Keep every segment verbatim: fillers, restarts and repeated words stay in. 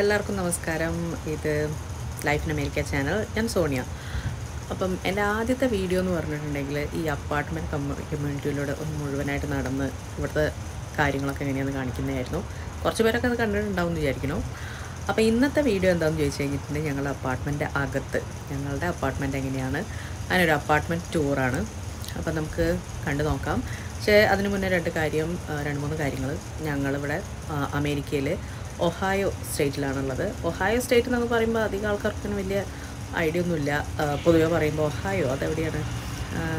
എല്ലാവർക്കും നമസ്കാരം. ഇത് ലൈഫ് ഇൻ അമേരിക്ക ചാനൽ, ഞാൻ സോണിയ. അപ്പം എൻ്റെ ആദ്യത്തെ വീഡിയോ എന്ന് പറഞ്ഞിട്ടുണ്ടെങ്കിൽ ഈ അപ്പാർട്ട്മെൻറ്റ് കമ്മ്യൂണി കമ്മ്യൂണിറ്റിയിലൂടെ ഒന്ന് മുഴുവനായിട്ട് നടന്ന് ഇവിടുത്തെ കാര്യങ്ങളൊക്കെ എങ്ങനെയാണെന്ന് കാണിക്കുന്നതായിരുന്നു. കുറച്ച് പേരൊക്കെ അത് കണ്ടിട്ടുണ്ടാവും എന്ന് വിചാരിക്കണം. അപ്പോൾ ഇന്നത്തെ വീഡിയോ എന്താണെന്ന് ചോദിച്ചു കഴിഞ്ഞിട്ടുണ്ടെങ്കിൽ ഞങ്ങളുടെ അപ്പാർട്ട്മെൻറ്റ് അകത്ത് ഞങ്ങളുടെ അപ്പാർട്ട്മെൻറ്റ് എങ്ങനെയാണ്, അതിനൊരു അപ്പാർട്ട്മെൻറ്റ് ടൂറാണ്. അപ്പം നമുക്ക് കണ്ടു നോക്കാം. പക്ഷേ അതിന് മുന്നേ രണ്ട് കാര്യം രണ്ട് മൂന്ന് കാര്യങ്ങൾ. ഞങ്ങളിവിടെ അമേരിക്കയിൽ ഒഹായോ സ്റ്റേറ്റിലാണുള്ളത്. ഒഹായോ സ്റ്റേറ്റ് എന്നൊക്കെ പറയുമ്പോൾ അധികം ആൾക്കാർക്കൊന്നും വലിയ ഐഡിയ ഒന്നുമില്ല. പൊതുവെ പറയുമ്പോൾ ഒഹായോ അതെവിടെയാണ്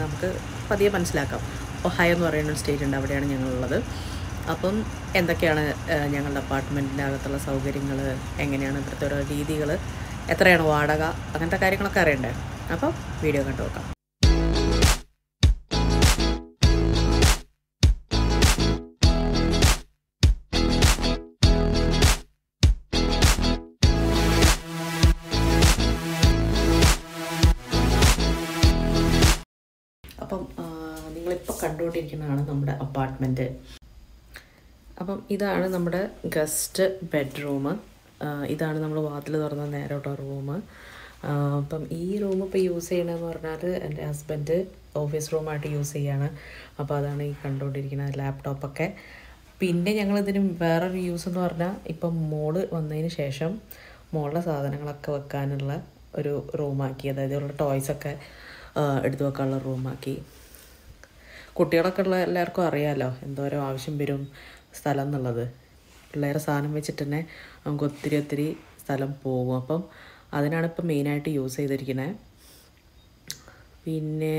നമുക്ക് പതിയെ മനസ്സിലാക്കാം. ഒഹായോ എന്ന് പറയുന്ന ഒരു സ്റ്റേറ്റ് ഉണ്ട്, അവിടെയാണ് ഞങ്ങളുള്ളത്. അപ്പം എന്തൊക്കെയാണ് ഞങ്ങളുടെ അപ്പാർട്ട്മെൻറ്റിൻ്റെ അകത്തുള്ള സൗകര്യങ്ങൾ, എങ്ങനെയാണ് ഇവിടുത്തെ ഓരോ രീതികൾ, എത്രയാണ് വാടക, അങ്ങനത്തെ കാര്യങ്ങളൊക്കെ അറിയണ്ടേ. അപ്പം വീഡിയോ കണ്ടു നോക്കാം. അപ്പം നിങ്ങളിപ്പോൾ കണ്ടുകൊണ്ടിരിക്കുന്നതാണ് നമ്മുടെ അപ്പാർട്ട്മെൻറ്റ്. അപ്പം ഇതാണ് നമ്മുടെ ഗസ്റ്റ് ബെഡ്റൂം. ഇതാണ് നമ്മൾ വാതിൽ തുറന്ന നേരോട്ടോ റൂം. അപ്പം ഈ റൂം ഇപ്പോൾ യൂസ് ചെയ്യണമെന്ന് പറഞ്ഞാൽ എൻ്റെ ഹസ്ബൻഡ് ഓഫീസ് റൂമായിട്ട് യൂസ് ചെയ്യാണ്. അപ്പോൾ അതാണ് ഈ കണ്ടുകൊണ്ടിരിക്കുന്നത് ലാപ്ടോപ്പൊക്കെ. പിന്നെ ഞങ്ങളിതിന് വേറൊരു യൂസ് എന്ന് പറഞ്ഞാൽ ഇപ്പം മോള് വന്നതിന് ശേഷം മോളുടെ സാധനങ്ങളൊക്കെ വെക്കാനുള്ള ഒരു റൂമാക്കി, അതായത് ഉള്ള ടോയ്സൊക്കെ എടുത്തു വെക്കാനുള്ള റൂമാക്കി. കുട്ടികളൊക്കെ ഉള്ള എല്ലാവർക്കും അറിയാമല്ലോ എന്തോരോ ആവശ്യം വരും സ്ഥലം എന്നുള്ളത്. പിള്ളേരെ സാധനം വെച്ചിട്ട് തന്നെ നമുക്ക് ഒത്തിരി ഒത്തിരി സ്ഥലം പോകും. അപ്പം അതിനാണ് ഇപ്പം മെയിനായിട്ട് യൂസ് ചെയ്തിരിക്കുന്നത്. പിന്നെ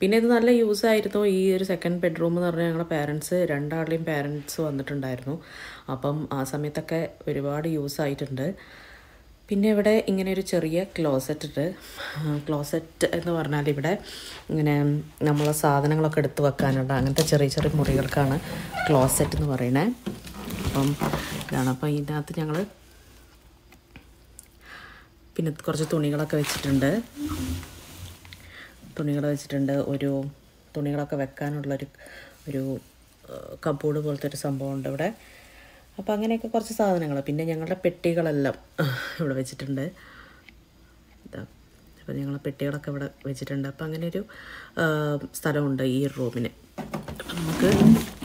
പിന്നെ ഇത് നല്ല യൂസായിരുന്നു. ഈ ഒരു സെക്കൻഡ് ബെഡ്റൂം എന്ന് പറഞ്ഞാൽ ഞങ്ങളുടെ പേരൻറ്റ്സ് രണ്ടാളുടെയും പേരൻറ്റ്സ് വന്നിട്ടുണ്ടായിരുന്നു. അപ്പം ആ സമയത്തൊക്കെ ഒരുപാട് യൂസായിട്ടുണ്ട്. പിന്നെ ഇവിടെ ഇങ്ങനെ ഒരു ചെറിയ ക്ലോസറ്റ് ഉണ്ട്. ക്ലോസറ്റ് എന്ന് പറഞ്ഞാൽ ഇവിടെ ഇങ്ങനെ നമ്മളെ സാധനങ്ങളൊക്കെ എടുത്ത് വെക്കാനുള്ള അങ്ങനത്തെ ചെറിയ ചെറിയ മുറികൾക്കാണ് ക്ലോസറ്റ് എന്ന് പറയുന്നത്. അപ്പം ഇതാണ്. അപ്പം ഇതിനകത്ത് ഞങ്ങൾ പിന്നെ കുറച്ച് തുണികളൊക്കെ വെച്ചിട്ടുണ്ട്. തുണികൾ വെച്ചിട്ടുണ്ട് ഒരു തുണികളൊക്കെ വെക്കാനുള്ളൊരു ഒരു കബോർഡ് പോലത്തെ ഒരു സംഭവമുണ്ട് ഇവിടെ. അപ്പോൾ അങ്ങനെയൊക്കെ കുറച്ച് സാധനങ്ങൾ. പിന്നെ ഞങ്ങളുടെ പെട്ടികളെല്ലാം ഇവിടെ വെച്ചിട്ടുണ്ട്. ഇതാ അപ്പോൾ ഞങ്ങളുടെ പെട്ടികളൊക്കെ ഇവിടെ വെച്ചിട്ടുണ്ട്. അപ്പോൾ അങ്ങനെയൊരു സ്ഥലമുണ്ട് ഈ റൂമിന്. അപ്പം നമുക്ക്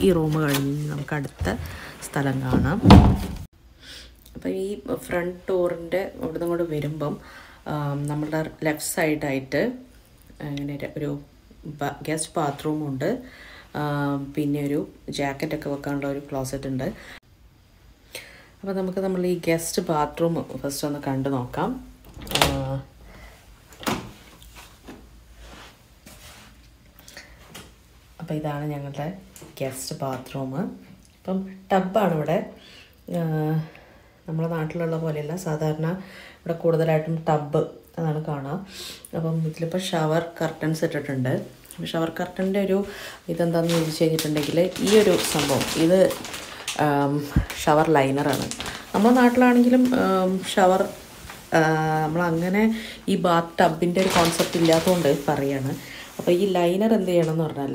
ഈ റൂം കഴിഞ്ഞ് നമുക്ക് അടുത്ത സ്ഥലം കാണാം. അപ്പം ഈ ഫ്രണ്ട് ഡോറിൻ്റെ അവിടെ നിന്ന് കൂടെ വരുമ്പം നമ്മളുടെ ലെഫ്റ്റ് സൈഡായിട്ട് അങ്ങനെ ഒരു ഗസ്റ്റ് ബാത്റൂമുണ്ട്. പിന്നെ ഒരു ജാക്കറ്റൊക്കെ വെക്കാനുള്ള ഒരു ക്ലോസറ്റ് ഉണ്ട്. അപ്പോൾ നമുക്ക് നമ്മൾ ഈ ഗസ്റ്റ് ബാത്റൂം ഫസ്റ്റ് ഒന്ന് കണ്ടു നോക്കാം. അപ്പോൾ ഇതാണ് ഞങ്ങളുടെ ഗസ്റ്റ് ബാത്റൂം. ഇപ്പം ടബ്ബാണ് ഇവിടെ. നമ്മുടെ നാട്ടിലുള്ള പോലെയല്ല, സാധാരണ ഇവിടെ കൂടുതലായിട്ടും ടബ്ബ് അതാണ് കാണുക. അപ്പം ഇതിലിപ്പോൾ ഷവർ കർട്ടൻസ് ഇട്ടിട്ടുണ്ട്. ഷവർ കർട്ടൻ്റെ ഒരു ഇതെന്താണെന്ന് ചോദിച്ചു കഴിഞ്ഞിട്ടുണ്ടെങ്കിൽ ഈ ഒരു സംഭവം, ഇത് ഷവർ ലൈനറാണ്. നമ്മുടെ നാട്ടിലാണെങ്കിലും ഷവർ നമ്മളങ്ങനെ ഈ ബാത്ത് ടബിൻ്റെ ഒരു കോൺസെപ്റ്റ് ഇല്ലാത്തതുകൊണ്ട് പറയുകയാണ്. അപ്പോൾ ഈ ലൈനർ എന്ത് ചെയ്യണമെന്ന് പറഞ്ഞാൽ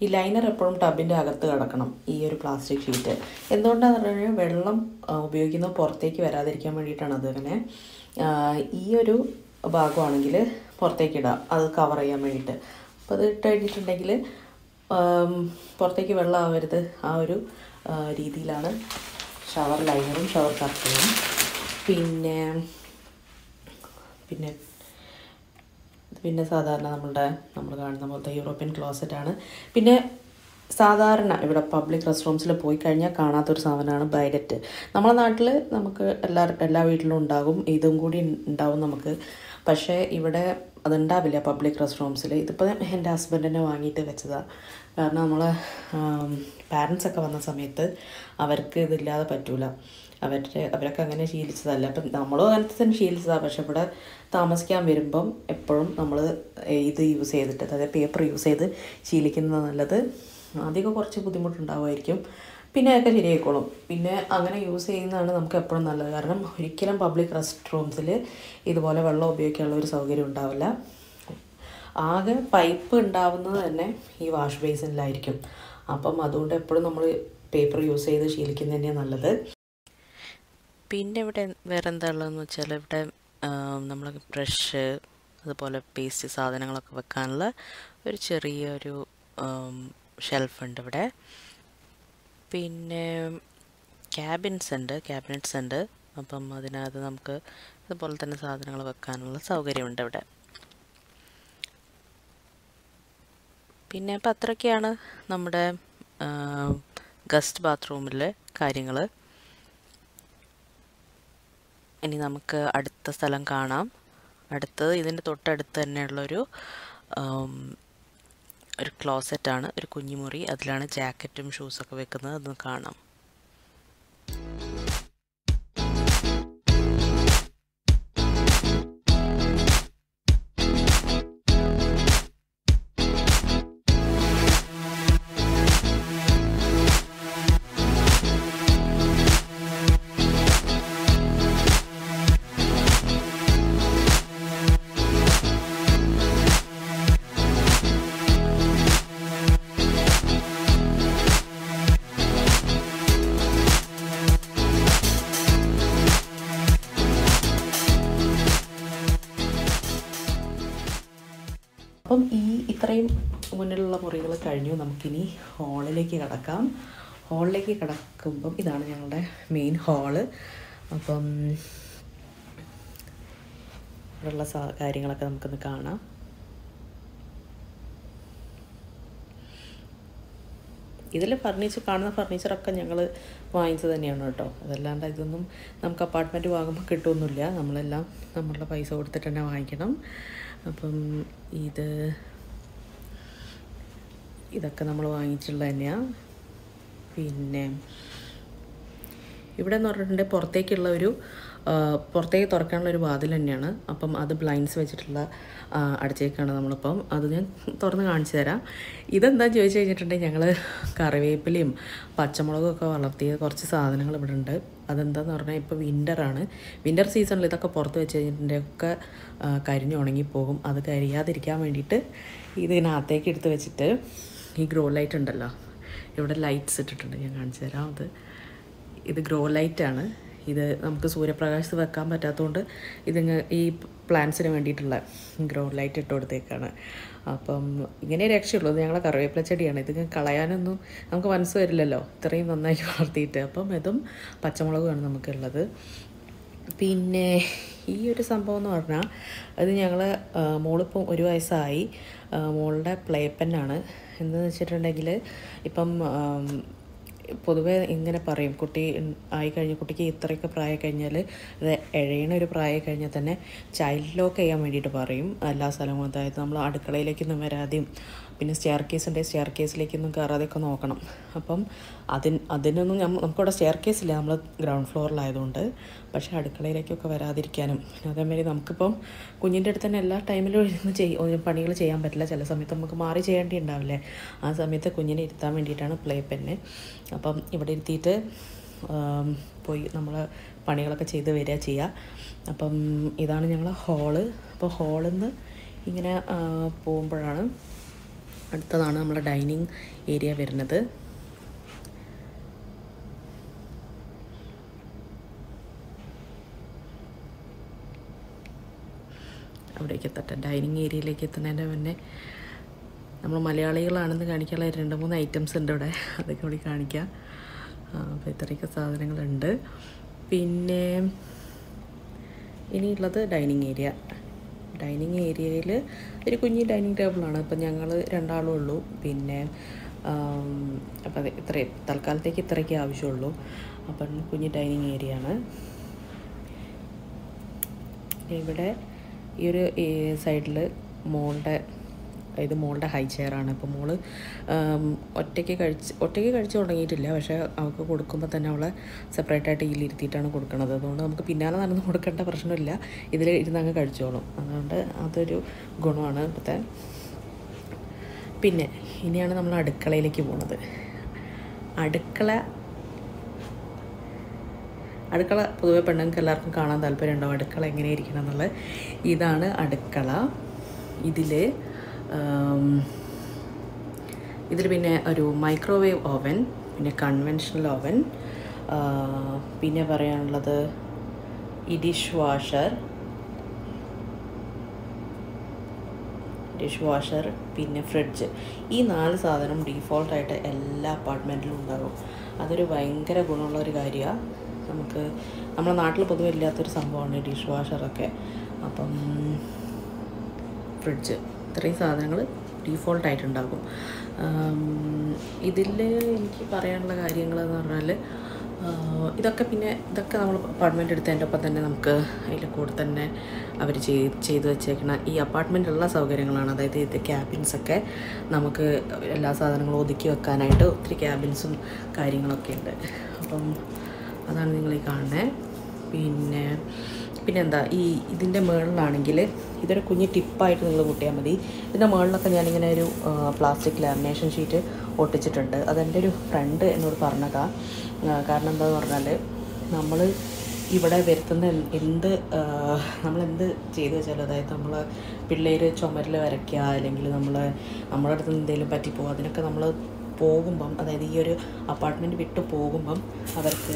ഈ ലൈനർ എപ്പോഴും ടബിൻ്റെ അകത്ത് കിടക്കണം, ഈ ഒരു പ്ലാസ്റ്റിക് ഷീറ്റ്. എന്തുകൊണ്ടാണെന്ന് പറഞ്ഞു കഴിഞ്ഞാൽ വെള്ളം ഉപയോഗിക്കുന്നത് പുറത്തേക്ക് വരാതിരിക്കാൻ വേണ്ടിയിട്ടാണ്. അതങ്ങനെ ഈ ഒരു ഭാഗമാണെങ്കിൽ പുറത്തേക്ക് ഇടാം, അത് കവർ ചെയ്യാൻ വേണ്ടിയിട്ട്. അപ്പോൾ അത് ഇട്ട് കഴിഞ്ഞിട്ടുണ്ടെങ്കിൽ പുറത്തേക്ക് വെള്ളം ആവരുത്, ആ ഒരു രീതിയിലാണ് ഷവർ ലൈനറും ഷവർ കർട്ടനും. പിന്നെ പിന്നെ പിന്നെ സാധാരണ നമ്മളുടെ നമ്മൾ കാണുന്ന പോലത്തെ യൂറോപ്യൻ ക്ലോസറ്റാണ്. പിന്നെ സാധാരണ ഇവിടെ പബ്ലിക് റെസ്റ്റ് റൂംസിൽ പോയി കഴിഞ്ഞാൽ കാണാത്തൊരു സാധനമാണ് ബൈലറ്റ്. നമ്മുടെ നാട്ടിൽ നമുക്ക് എല്ലാ എല്ലാ വീട്ടിലും ഉണ്ടാകും, ഇതും കൂടി ഉണ്ടാവും നമുക്ക്. പക്ഷേ ഇവിടെ അതുണ്ടാവില്ല പബ്ലിക് റെസ്റ്റ് റൂംസിൽ. ഇതിപ്പോൾ എൻ്റെ ഹസ്ബൻഡിനെ വാങ്ങിയിട്ട് വെച്ചതാണ്. കാരണം നമ്മൾ പാരൻസൊക്കെ വന്ന സമയത്ത് അവർക്ക് ഇതില്ലാതെ പറ്റില്ല. അവരുടെ അവരൊക്കെ അങ്ങനെ ശീലിച്ചതല്ല. അപ്പം നമ്മളും അങ്ങനത്തെ തന്നെ ശീലിച്ചതാണ്. പക്ഷെ ഇവിടെ താമസിക്കാൻ വരുമ്പം എപ്പോഴും നമ്മൾ ഇത് യൂസ് ചെയ്തിട്ട്, അതായത് പേപ്പർ യൂസ് ചെയ്ത് ശീലിക്കുന്നത് നല്ലത്. ആദ്യമൊക്കെ കുറച്ച് ബുദ്ധിമുട്ടുണ്ടാവുമായിരിക്കും, പിന്നെ ഒക്കെ ശരിയായിക്കോളും. പിന്നെ അങ്ങനെ യൂസ് ചെയ്യുന്നതാണ് നമുക്ക് എപ്പോഴും നല്ലത്. കാരണം ഒരിക്കലും പബ്ലിക് റെസ്റ്റ് റൂംസിൽ ഇതുപോലെ വെള്ളം ഉപയോഗിക്കാനുള്ള ഒരു സൗകര്യം ഉണ്ടാവില്ല. ആകെ പൈപ്പ് ഉണ്ടാവുന്നത് തന്നെ ഈ വാഷ് ബേസിനിലായിരിക്കും. അപ്പം അതുകൊണ്ട് എപ്പോഴും നമ്മൾ paper use ചെയ്ത് ശീലിക്കുന്നത് തന്നെയാണ് നല്ലത്. പിന്നെ ഇവിടെ വേറെ എന്താണെന്ന് വെച്ചാൽ ഇവിടെ നമ്മൾ ബ്രഷ് അതുപോലെ പേസ്റ്റ് സാധനങ്ങളൊക്കെ വെക്കാനുള്ള ഒരു ചെറിയൊരു ഷെൽഫ് ഉണ്ട് ഇവിടെ. പിന്നെ ക്യാബിൻസ് ഉണ്ട്, ക്യാബിനറ്റ്സ് ഉണ്ട്. അപ്പം അതിനകത്ത് നമുക്ക് അതുപോലെ തന്നെ സാധനങ്ങൾ വെക്കാനുള്ള സൗകര്യമുണ്ട് ഇവിടെ. പിന്നെ അപ്പം അത്രയൊക്കെയാണ് നമ്മുടെ ഗസ്റ്റ് ബാത്റൂമിലെ കാര്യങ്ങൾ. ഇനി നമുക്ക് അടുത്ത സ്ഥലം കാണാം. അടുത്തത് ഇതിൻ്റെ തൊട്ടടുത്ത് തന്നെയുള്ളൊരു ഒരു ക്ലോസറ്റാണ്, ഒരു കുഞ്ഞുമുറി. അതിലാണ് ജാക്കറ്റും ഷൂസൊക്കെ വെക്കുന്നത്, അതൊന്ന് കാണാം. അപ്പം ഈ ഇത്രയും മുന്നിലുള്ള മുറികൾ കഴിഞ്ഞു. നമുക്കിനി ഹാളിലേക്ക് കടക്കാം. ഹാളിലേക്ക് കടക്കുമ്പം ഇതാണ് ഞങ്ങളുടെ മെയിൻ ഹാള്. അപ്പം ഇവിടെയുള്ള സാ കാര്യങ്ങളൊക്കെ നമുക്കൊന്ന് കാണാം. ഇതിൽ ഫർണിച്ചർ കാണുന്ന ഫർണിച്ചറൊക്കെ ഞങ്ങൾ വാങ്ങിച്ചത് തന്നെയാണ് കേട്ടോ. അതല്ലാണ്ട് ഇതൊന്നും നമുക്ക് അപ്പാർട്ട്മെൻറ്റ് വാങ്ങുമ്പോൾ കിട്ടുമൊന്നുമില്ല. നമ്മളെല്ലാം നമ്മളുടെ പൈസ കൊടുത്തിട്ട് തന്നെ വാങ്ങിക്കണം. അപ്പം ഇത് ഇതൊക്കെ നമ്മൾ വാങ്ങിച്ചിട്ടുള്ളത് തന്നെയാണ്. പിന്നെ ഇവിടെ എന്ന് പറഞ്ഞിട്ടുണ്ടെങ്കിൽ പുറത്തേക്കുള്ള ഒരു പുറത്തേക്ക് തുറക്കാനുള്ള ഒരു വാതിൽ തന്നെയാണ്. അപ്പം അത് ബ്ലൈൻഡ്സ് വെച്ചിട്ടുള്ള അടച്ചേക്കാണ് നമ്മളിപ്പം. അത് ഞാൻ തുറന്ന് കാണിച്ചു തരാം. ഇതെന്താണെന്ന് ചോദിച്ചു കഴിഞ്ഞിട്ടുണ്ടെങ്കിൽ ഞങ്ങൾ കറിവേപ്പിലയും പച്ചമുളകും ഒക്കെ വളർത്തിയ കുറച്ച് സാധനങ്ങൾ ഇവിടെ ഉണ്ട്. അതെന്താണെന്ന് പറഞ്ഞാൽ ഇപ്പോൾ വിൻ്ററാണ്. വിൻ്റർ സീസണിൽ ഇതൊക്കെ പുറത്ത് വെച്ച് കഴിഞ്ഞിട്ടുണ്ടെങ്കിൽ ഒക്കെ കരിഞ്ഞ് ഉണങ്ങിപ്പോകും. അത് കരിയാതിരിക്കാൻ വേണ്ടിയിട്ട് ഇതിനകത്തേക്ക് എടുത്ത് വെച്ചിട്ട് ഈ ഗ്രോ ലൈറ്റ് ഉണ്ടല്ലോ, ഇവിടെ ലൈറ്റ്സ് ഇട്ടിട്ടുണ്ട്. ഞാൻ കാണിച്ചു തരാം. അത് ഇത് ഗ്രോ ലൈറ്റാണ്. ഇത് നമുക്ക് സൂര്യപ്രകാശത്ത് വെക്കാൻ പറ്റാത്തതുകൊണ്ട് ഇതിങ്ങ് ഈ പ്ലാന്റ്സിന് വേണ്ടിയിട്ടുള്ള ഗ്രോ ലൈറ്റ് ഇട്ട് കൊടുത്തേക്കാണ്. അപ്പം ഇങ്ങനെ രക്ഷയുള്ളൂ. ഇത് ഞങ്ങളുടെ കറിവേപ്പില ചെടിയാണ്. ഇത് കളയാനൊന്നും നമുക്ക് മനസ്സ് വരില്ലല്ലോ ഇത്രയും നന്നായി വളർത്തിയിട്ട്. അപ്പം ഇതും പച്ചമുളകുമാണ് നമുക്കുള്ളത്. പിന്നെ ഈ ഒരു സംഭവം എന്ന് പറഞ്ഞാൽ അത് ഞങ്ങൾ മോളിപ്പം ഒരു വയസ്സായി. മോളുടെ പ്ലേ പെന്നാണ്. എന്താണെന്ന് വെച്ചിട്ടുണ്ടെങ്കിൽ ഇപ്പം പൊതുവേ ഇങ്ങനെ പറയും, കുട്ടി ആയി കഴിഞ്ഞ കുട്ടിക്ക് ഇത്രയൊക്കെ പ്രായം കഴിഞ്ഞാൽ അത് എഴയണ ഒരു പ്രായം കഴിഞ്ഞാൽ തന്നെ ചൈൽഡ് ലോക്ക് ചെയ്യാൻ വേണ്ടിയിട്ട് പറയും എല്ലാ സ്ഥലങ്ങളും. അതായത് നമ്മൾ അടുക്കളയിലേക്കൊന്നും വരാതെയും പിന്നെ സ്റ്റെയർ കേസ് ഉണ്ടെങ്കിൽ സ്റ്റെയർ കേസിലേക്കൊന്നും കയറാതെയൊക്കെ നോക്കണം. അപ്പം അതിന് അതിനൊന്നും നമുക്കവിടെ സ്റ്റെയർ കേസില്ല, നമ്മൾ ഗ്രൗണ്ട് ഫ്ലോറിലായതുകൊണ്ട്. പക്ഷേ അടുക്കളയിലേക്കൊക്കെ വരാതിരിക്കാനും അതേമാതിരി നമുക്കിപ്പം കുഞ്ഞിൻ്റെ അടുത്ത് തന്നെ എല്ലാ ടൈമിലും ഇരുന്ന് ചെയ്യും പണികൾ ചെയ്യാൻ പറ്റില്ല. ചില സമയത്ത് നമുക്ക് മാറി ചെയ്യേണ്ടി ഉണ്ടാവില്ലേ. ആ സമയത്ത് കുഞ്ഞിനെ ഇരുത്താൻ വേണ്ടിയിട്ടാണ് പ്ലേ പെന്ന്. അപ്പം ഇവിടെ ഇരുത്തിയിട്ട് പോയി നമ്മൾ പണികളൊക്കെ ചെയ്ത് വരിക ചെയ്യുക. അപ്പം ഇതാണ് ഞങ്ങൾ ഹോള്. അപ്പോൾ ഹോളിൽ നിന്ന് ഇങ്ങനെ പോകുമ്പോഴാണ് അടുത്തതാണ് നമ്മുടെ ഡൈനിങ് ഏരിയ വരുന്നത്. അവിടേക്ക് എത്തട്ടെ. ഡൈനിങ് ഏരിയയിലേക്ക് എത്തുന്നതിൻ്റെ മുന്നേ നമ്മൾ മലയാളികളാണെന്ന് കാണിക്കാനുള്ള രണ്ട് മൂന്ന് ഐറ്റംസ് ഉണ്ട് ഇവിടെ. അതൊക്കെ ഇവിടെ കാണിക്കാം. അപ്പോൾ ഇത്രയൊക്കെ സാധനങ്ങളുണ്ട്. പിന്നെ ഇനിയുള്ളത് ഡൈനിങ് ഏരിയ. ഡൈനിങ് ഏരിയയിൽ ഒരു കുഞ്ഞി ഡൈനിങ് ടേബിളാണ്. ഇപ്പം ഞങ്ങൾ രണ്ടാളും ഉള്ളൂ. പിന്നെ അപ്പം അത് ഇത്രയും തൽക്കാലത്തേക്ക് ഇത്രയൊക്കെ ആവശ്യമുള്ളൂ. അപ്പം കുഞ്ഞി ഡൈനിങ് ഏരിയ ആണ് ഇവിടെ. ഈ ഒരു സൈഡിൽ മോളുടെ ഇത് മോളുടെ ഹൈ ചെയറാണ്. ഇപ്പോൾ മോൾ ഒറ്റയ്ക്ക് കഴിച്ച് ഒറ്റയ്ക്ക് കഴിച്ച് തുടങ്ങിയിട്ടില്ല. പക്ഷേ അവൾക്ക് കൊടുക്കുമ്പോൾ തന്നെ അവളെ സെപ്പറേറ്റായിട്ട് ഇതിലിരുത്തിയിട്ടാണ് കൊടുക്കുന്നത്. അതുകൊണ്ട് നമുക്ക് പിന്നാലെ നടന്ന് കൊടുക്കേണ്ട പ്രശ്നമില്ല. ഇതിൽ ഇരുന്ന് അങ്ങ് കഴിച്ചോളും. അതുകൊണ്ട് അതൊരു ഗുണമാണ് ഇപ്പോഴത്തെ. പിന്നെ ഇനിയാണ് നമ്മൾ അടുക്കളയിലേക്ക് പോണത്. അടുക്കള അടുക്കള പൊതുവെ പെണ്ണുങ്ങൾക്ക് എല്ലാവർക്കും കാണാൻ താല്പര്യമുണ്ടാവും അടുക്കള എങ്ങനെ ഇരിക്കണം എന്നുള്ളത്. ഇതാണ് അടുക്കള. ഇതിൽ ഇതിൽ പിന്നെ ഒരു മൈക്രോവേവ് ഓവൻ, പിന്നെ കൺവെൻഷണൽ ഓവൻ, പിന്നെ പറയാനുള്ളത് ഈ ഡിഷ് വാഷർ ഡിഷ് വാഷർ പിന്നെ ഫ്രിഡ്ജ്. ഈ നാല് സാധനം ഡീഫോൾട്ടായിട്ട് എല്ലാ അപ്പാർട്ട്മെൻറ്റിലും ഉണ്ടാകും. അതൊരു ഭയങ്കര ഗുണമുള്ളൊരു കാര്യമാണ്. നമുക്ക് നമ്മുടെ നാട്ടിൽ പൊതുവെ ഇല്ലാത്തൊരു സംഭവമാണ് ഡിഷ് വാഷറൊക്കെ. അപ്പം ഫ്രിഡ്ജ്, ഇത്രയും സാധനങ്ങൾ ഡീഫോൾട്ടായിട്ടുണ്ടാകും. ഇതിൽ എനിക്ക് പറയാനുള്ള കാര്യങ്ങളെന്ന് പറഞ്ഞാൽ ഇതൊക്കെ പിന്നെ ഇതൊക്കെ നമ്മൾ അപ്പാർട്ട്മെൻറ്റ് എടുത്തതിൻ്റെ ഒപ്പം തന്നെ നമുക്ക് അതിൻ്റെ കൂടെ തന്നെ അവർ ചെയ് ചെയ്ത് വെച്ചേക്കണ ഈ അപ്പാർട്ട്മെൻറ്റിലുള്ള സൗകര്യങ്ങളാണ്. അതായത് ഇത് ക്യാബിൻസൊക്കെ നമുക്ക് എല്ലാ സാധനങ്ങളും ഒതുക്കി വെക്കാനായിട്ട് ഒത്തിരി ക്യാബിൻസും കാര്യങ്ങളൊക്കെ ഉണ്ട്. അപ്പം അതാണ് നിങ്ങളീ കാണുന്നത്. പിന്നെ പിന്നെന്താ ഈ ഇതിൻ്റെ മുകളിലാണെങ്കിൽ ഇതൊരു കുഞ്ഞ് ടിപ്പായിട്ട് നിങ്ങൾ കൂട്ടിയാൽ മതി. ഇതിൻ്റെ മുകളിലൊക്കെ ഞാനിങ്ങനെ ഒരു പ്ലാസ്റ്റിക് ലാമിനേഷൻ ഷീറ്റ് ഒട്ടിച്ചിട്ടുണ്ട്. അതെൻ്റെ ഒരു ഫ്രണ്ട് എന്നോട് പറഞ്ഞതാണ്. കാരണം എന്താണെന്ന് പറഞ്ഞാൽ നമ്മൾ ഇവിടെ വരുത്തുന്ന എന്ത് നമ്മളെന്ത് ചെയ്തു വെച്ചാലും, അതായത് നമ്മൾ പിള്ളേർ ചുമരിൽ വരയ്ക്കുക, അല്ലെങ്കിൽ നമ്മൾ നമ്മുടെ അടുത്ത് എന്തെങ്കിലും പറ്റിപ്പോകുക, അതിനൊക്കെ നമ്മൾ പോകുമ്പം, അതായത് ഈ ഒരു അപ്പാർട്ട്മെൻറ്റ് വിട്ട് പോകുമ്പം അവർക്ക്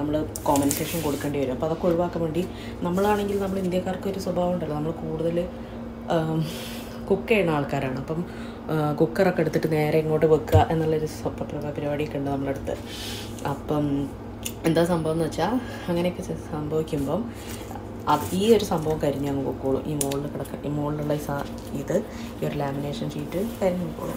നമ്മൾ കോമ്പൻസേഷൻ കൊടുക്കേണ്ടി വരും. അപ്പോൾ അതൊക്കെ ഒഴിവാക്കാൻ വേണ്ടി നമ്മളാണെങ്കിൽ നമ്മൾ ഇന്ത്യക്കാർക്ക് ഒരു സ്വഭാവം ഉണ്ടല്ലോ, നമ്മൾ കൂടുതൽ കുക്ക് ചെയ്യുന്ന ആൾക്കാരാണ്. അപ്പം കുക്കറൊക്കെ എടുത്തിട്ട് നേരെ ഇങ്ങോട്ട് വെക്കുക എന്നുള്ളൊരു പരിപാടിയൊക്കെ ഉണ്ട് നമ്മുടെ അടുത്ത്. അപ്പം എന്താ സംഭവം എന്ന് വെച്ചാൽ അങ്ങനെയൊക്കെ സംഭവിക്കുമ്പം അത് ഈ ഒരു സംഭവം കരിഞ്ഞ് അങ്ങ് പൊക്കോളൂ. ഈ മുകളിൽ കിടക്ക ഈ മുകളിലുള്ള ഇത് ഈ ഒരു ലാമിനേഷൻ ഷീറ്റ് കരിഞ്ഞ് പൊക്കോളൂ.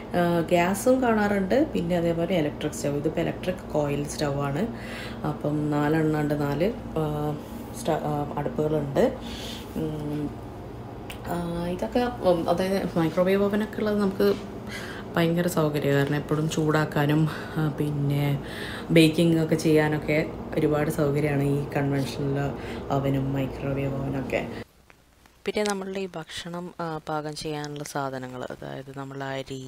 ഗ്യാസും കാണാറുണ്ട്, പിന്നെ അതേപോലെ ഇലക്ട്രിക് സ്റ്റവ്. ഇതിപ്പോൾ ഇലക്ട്രിക് കോയിൽ സ്റ്റവാണ്. അപ്പം നാലെണ്ണാണ്ട് നാല് സ്റ്റ അടുപ്പുകളുണ്ട്. ഇതൊക്കെ അതായത് മൈക്രോവേവ് ഓവനൊക്കെ ഉള്ളത് നമുക്ക് ഭയങ്കര സൗകര്യമാണ്. കാരണം എപ്പോഴും ചൂടാക്കാനും പിന്നെ ബേക്കിംഗ് ഒക്കെ ചെയ്യാനൊക്കെ ഒരുപാട് സൗകര്യമാണ് ഈ കൺവെൻഷണൽ ഓവനും മൈക്രോവേവ് ഓവനൊക്കെ. പിന്നെ നമ്മളുടെ ഈ ഭക്ഷണം പാകം ചെയ്യാനുള്ള സാധനങ്ങൾ, അതായത് നമ്മൾ അരി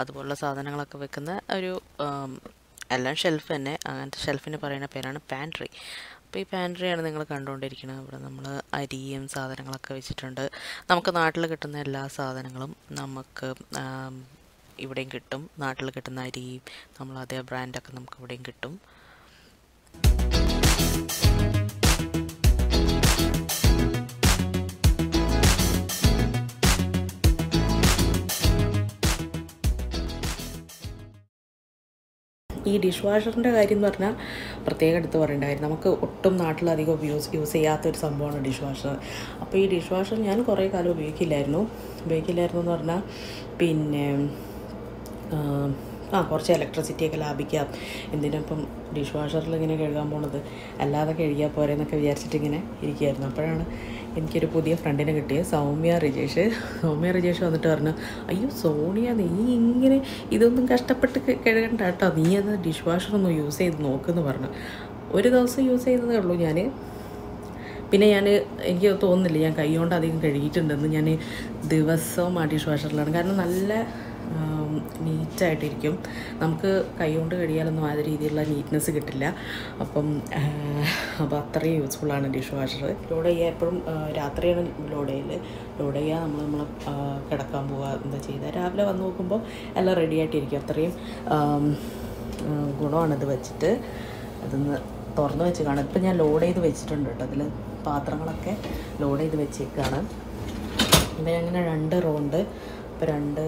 അതുപോലുള്ള സാധനങ്ങളൊക്കെ വെക്കുന്ന ഒരു എല്ലാം ഷെൽഫ് തന്നെ, അങ്ങനത്തെ ഷെൽഫിന് പറയുന്ന പേരാണ് പാൻട്രി. അപ്പോൾ ഈ പാൻട്രിയാണ് നിങ്ങൾ കണ്ടുകൊണ്ടിരിക്കുന്നത്. ഇവിടെ നമ്മൾ അരിയും സാധനങ്ങളൊക്കെ വെച്ചിട്ടുണ്ട്. നമുക്ക് നാട്ടിൽ കിട്ടുന്ന എല്ലാ സാധനങ്ങളും നമുക്ക് ഇവിടെയും കിട്ടും. നാട്ടിൽ കിട്ടുന്ന അരി നമ്മൾ അതേ ബ്രാൻഡൊക്കെ നമുക്ക് ഇവിടെയും കിട്ടും. ഈ ഡിഷ് വാഷറിൻ്റെ കാര്യം എന്ന് പറഞ്ഞാൽ പ്രത്യേകം എടുത്ത് പറയേണ്ട കാര്യം, നമുക്ക് ഒട്ടും നാട്ടിലധികം യൂസ് യൂസ് ചെയ്യാത്തൊരു സംഭവമാണ് ഡിഷ് വാഷർ. അപ്പോൾ ഈ ഡിഷ് വാഷർ ഞാൻ കുറേ കാലം ഉപയോഗിക്കില്ലായിരുന്നു ഉപയോഗിക്കില്ലായിരുന്നു എന്ന് പറഞ്ഞാൽ പിന്നെ ആ കുറച്ച് ഇലക്ട്രിസിറ്റിയൊക്കെ ലാഭിക്കാം. എന്തിനിപ്പം ഡിഷ് വാഷറിൽ ഇങ്ങനെ കഴുകാൻ പോണത്, അല്ലാതെ കഴുകിയാൽ പോരെന്നൊക്കെ വിചാരിച്ചിട്ട് ഇങ്ങനെ ഇരിക്കുകയായിരുന്നു. അപ്പോഴാണ് എനിക്കൊരു പുതിയ ഫ്രണ്ടിനെ കിട്ടിയത്, സൗമ്യ റിജേഷ്. സൗമ്യ റിജേഷ് വന്നിട്ട് പറഞ്ഞു, അയ്യോ സോണിയ, നീ ഇങ്ങനെ ഇതൊന്നും കഷ്ടപ്പെട്ട് കഴുകണ്ട കേട്ടോ, നീ അത് ഡിഷ് വാഷറൊന്നും യൂസ് ചെയ്ത് നോക്കുമെന്ന് പറഞ്ഞു. ഒരു ദിവസം യൂസ് ചെയ്തതേ ഉള്ളൂ ഞാൻ. പിന്നെ ഞാൻ എനിക്ക് തോന്നുന്നില്ല ഞാൻ കൈ കൊണ്ട് അധികം കഴുകിയിട്ടുണ്ടെന്ന്. ഞാൻ ദിവസവും ആ ഡിഷ് വാഷറിലാണ്. കാരണം നല്ല നീറ്റായിട്ടിരിക്കും. നമുക്ക് കൈകൊണ്ട് കഴിയാലൊന്നും ആ രീതിയിലുള്ള നീറ്റ്നെസ് കിട്ടില്ല. അപ്പം അപ്പോൾ അത്രയും യൂസ്ഫുള്ളാണ് ഡിഷ് വാഷർ. ലോഡ് ചെയ്യുക എപ്പോഴും രാത്രിയാണ് ലോഡ് ചെയ്യല്. ലോഡ് ചെയ്യുക, നമ്മൾ നമ്മൾ കിടക്കാൻ പോവുക, എന്താ ചെയ്താൽ രാവിലെ വന്ന് നോക്കുമ്പോൾ എല്ലാം റെഡിയായിട്ടിരിക്കും. അത്രയും ഗുണമാണിത് വെച്ചിട്ട്. അതൊന്ന് തുറന്ന് വെച്ച് കാണാം. ഇപ്പം ഞാൻ ലോഡ് ചെയ്ത് വെച്ചിട്ടുണ്ട് കേട്ടോ. അതിൽ പാത്രങ്ങളൊക്കെ ലോഡ് ചെയ്ത് വെച്ചേക്കാണ്. അപ്പം അങ്ങനെ രണ്ട് റോ ഉണ്ട്. അപ്പം രണ്ട്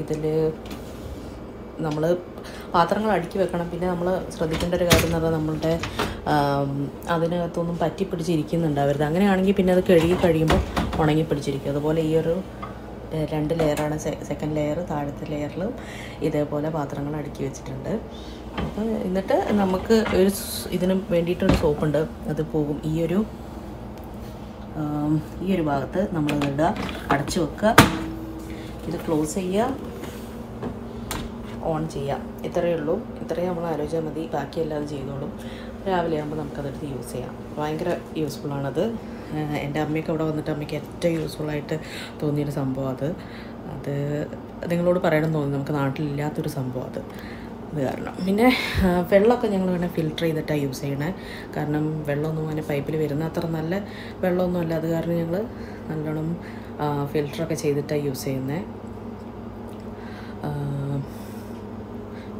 ഇതിൽ നമ്മൾ പാത്രങ്ങൾ അടുക്കി വെക്കണം. പിന്നെ നമ്മൾ ശ്രദ്ധിക്കേണ്ട ഒരു കാര്യം എന്ന് പറഞ്ഞാൽ നമ്മളുടെ അതിനകത്തൊന്നും പറ്റി പിടിച്ചിരിക്കുന്നുണ്ടാവരുത്. അങ്ങനെയാണെങ്കിൽ പിന്നെ അത് കഴുകി കഴിയുമ്പോൾ ഉണങ്ങി പിടിച്ചിരിക്കും. അതുപോലെ ഈ ഒരു രണ്ട് ലെയറാണ്, സെക്കൻഡ് ലെയർ, താഴത്തെ ലെയറിലും ഇതേപോലെ പാത്രങ്ങൾ അടുക്കി വെച്ചിട്ടുണ്ട്. അപ്പോൾ എന്നിട്ട് നമുക്ക് ഒരു ഇതിന് വേണ്ടിയിട്ടൊരു സോപ്പുണ്ട്, അത് പോകും ഈ ഒരു ഈ ഒരു ഭാഗത്ത് നമ്മൾ ഇടുക, അടച്ചു വെക്കുക, ഇത് ക്ലോസ് ചെയ്യുക, on Chia. Etherello, Etherama Rajamadi, Pakila Jinodum, Ravelam Namkada to use here. Wanker useful another, and I make out on the Tamika useful at Tony some other. The Dingload Paradon Namkanatilla to some other. പിന്നെ വെള്ളമൊക്കെ ഞങ്ങൾ ഇങ്ങനെ filter ചെയ്തിട്ടാണ് use ചെയ്യണേ കാരണം വെള്ളമൊന്നും അങ്ങനെ പൈപ്പിൽ വരുന്ന അത്ര നല്ല വെള്ളമൊന്നും അല്ല അത് കാരണം ഞങ്ങൾ നല്ലോണം ഫിൽറ്റർ ഒക്കെ ചെയ്തിട്ടാണ് യൂസ് ചെയ്യുന്നത്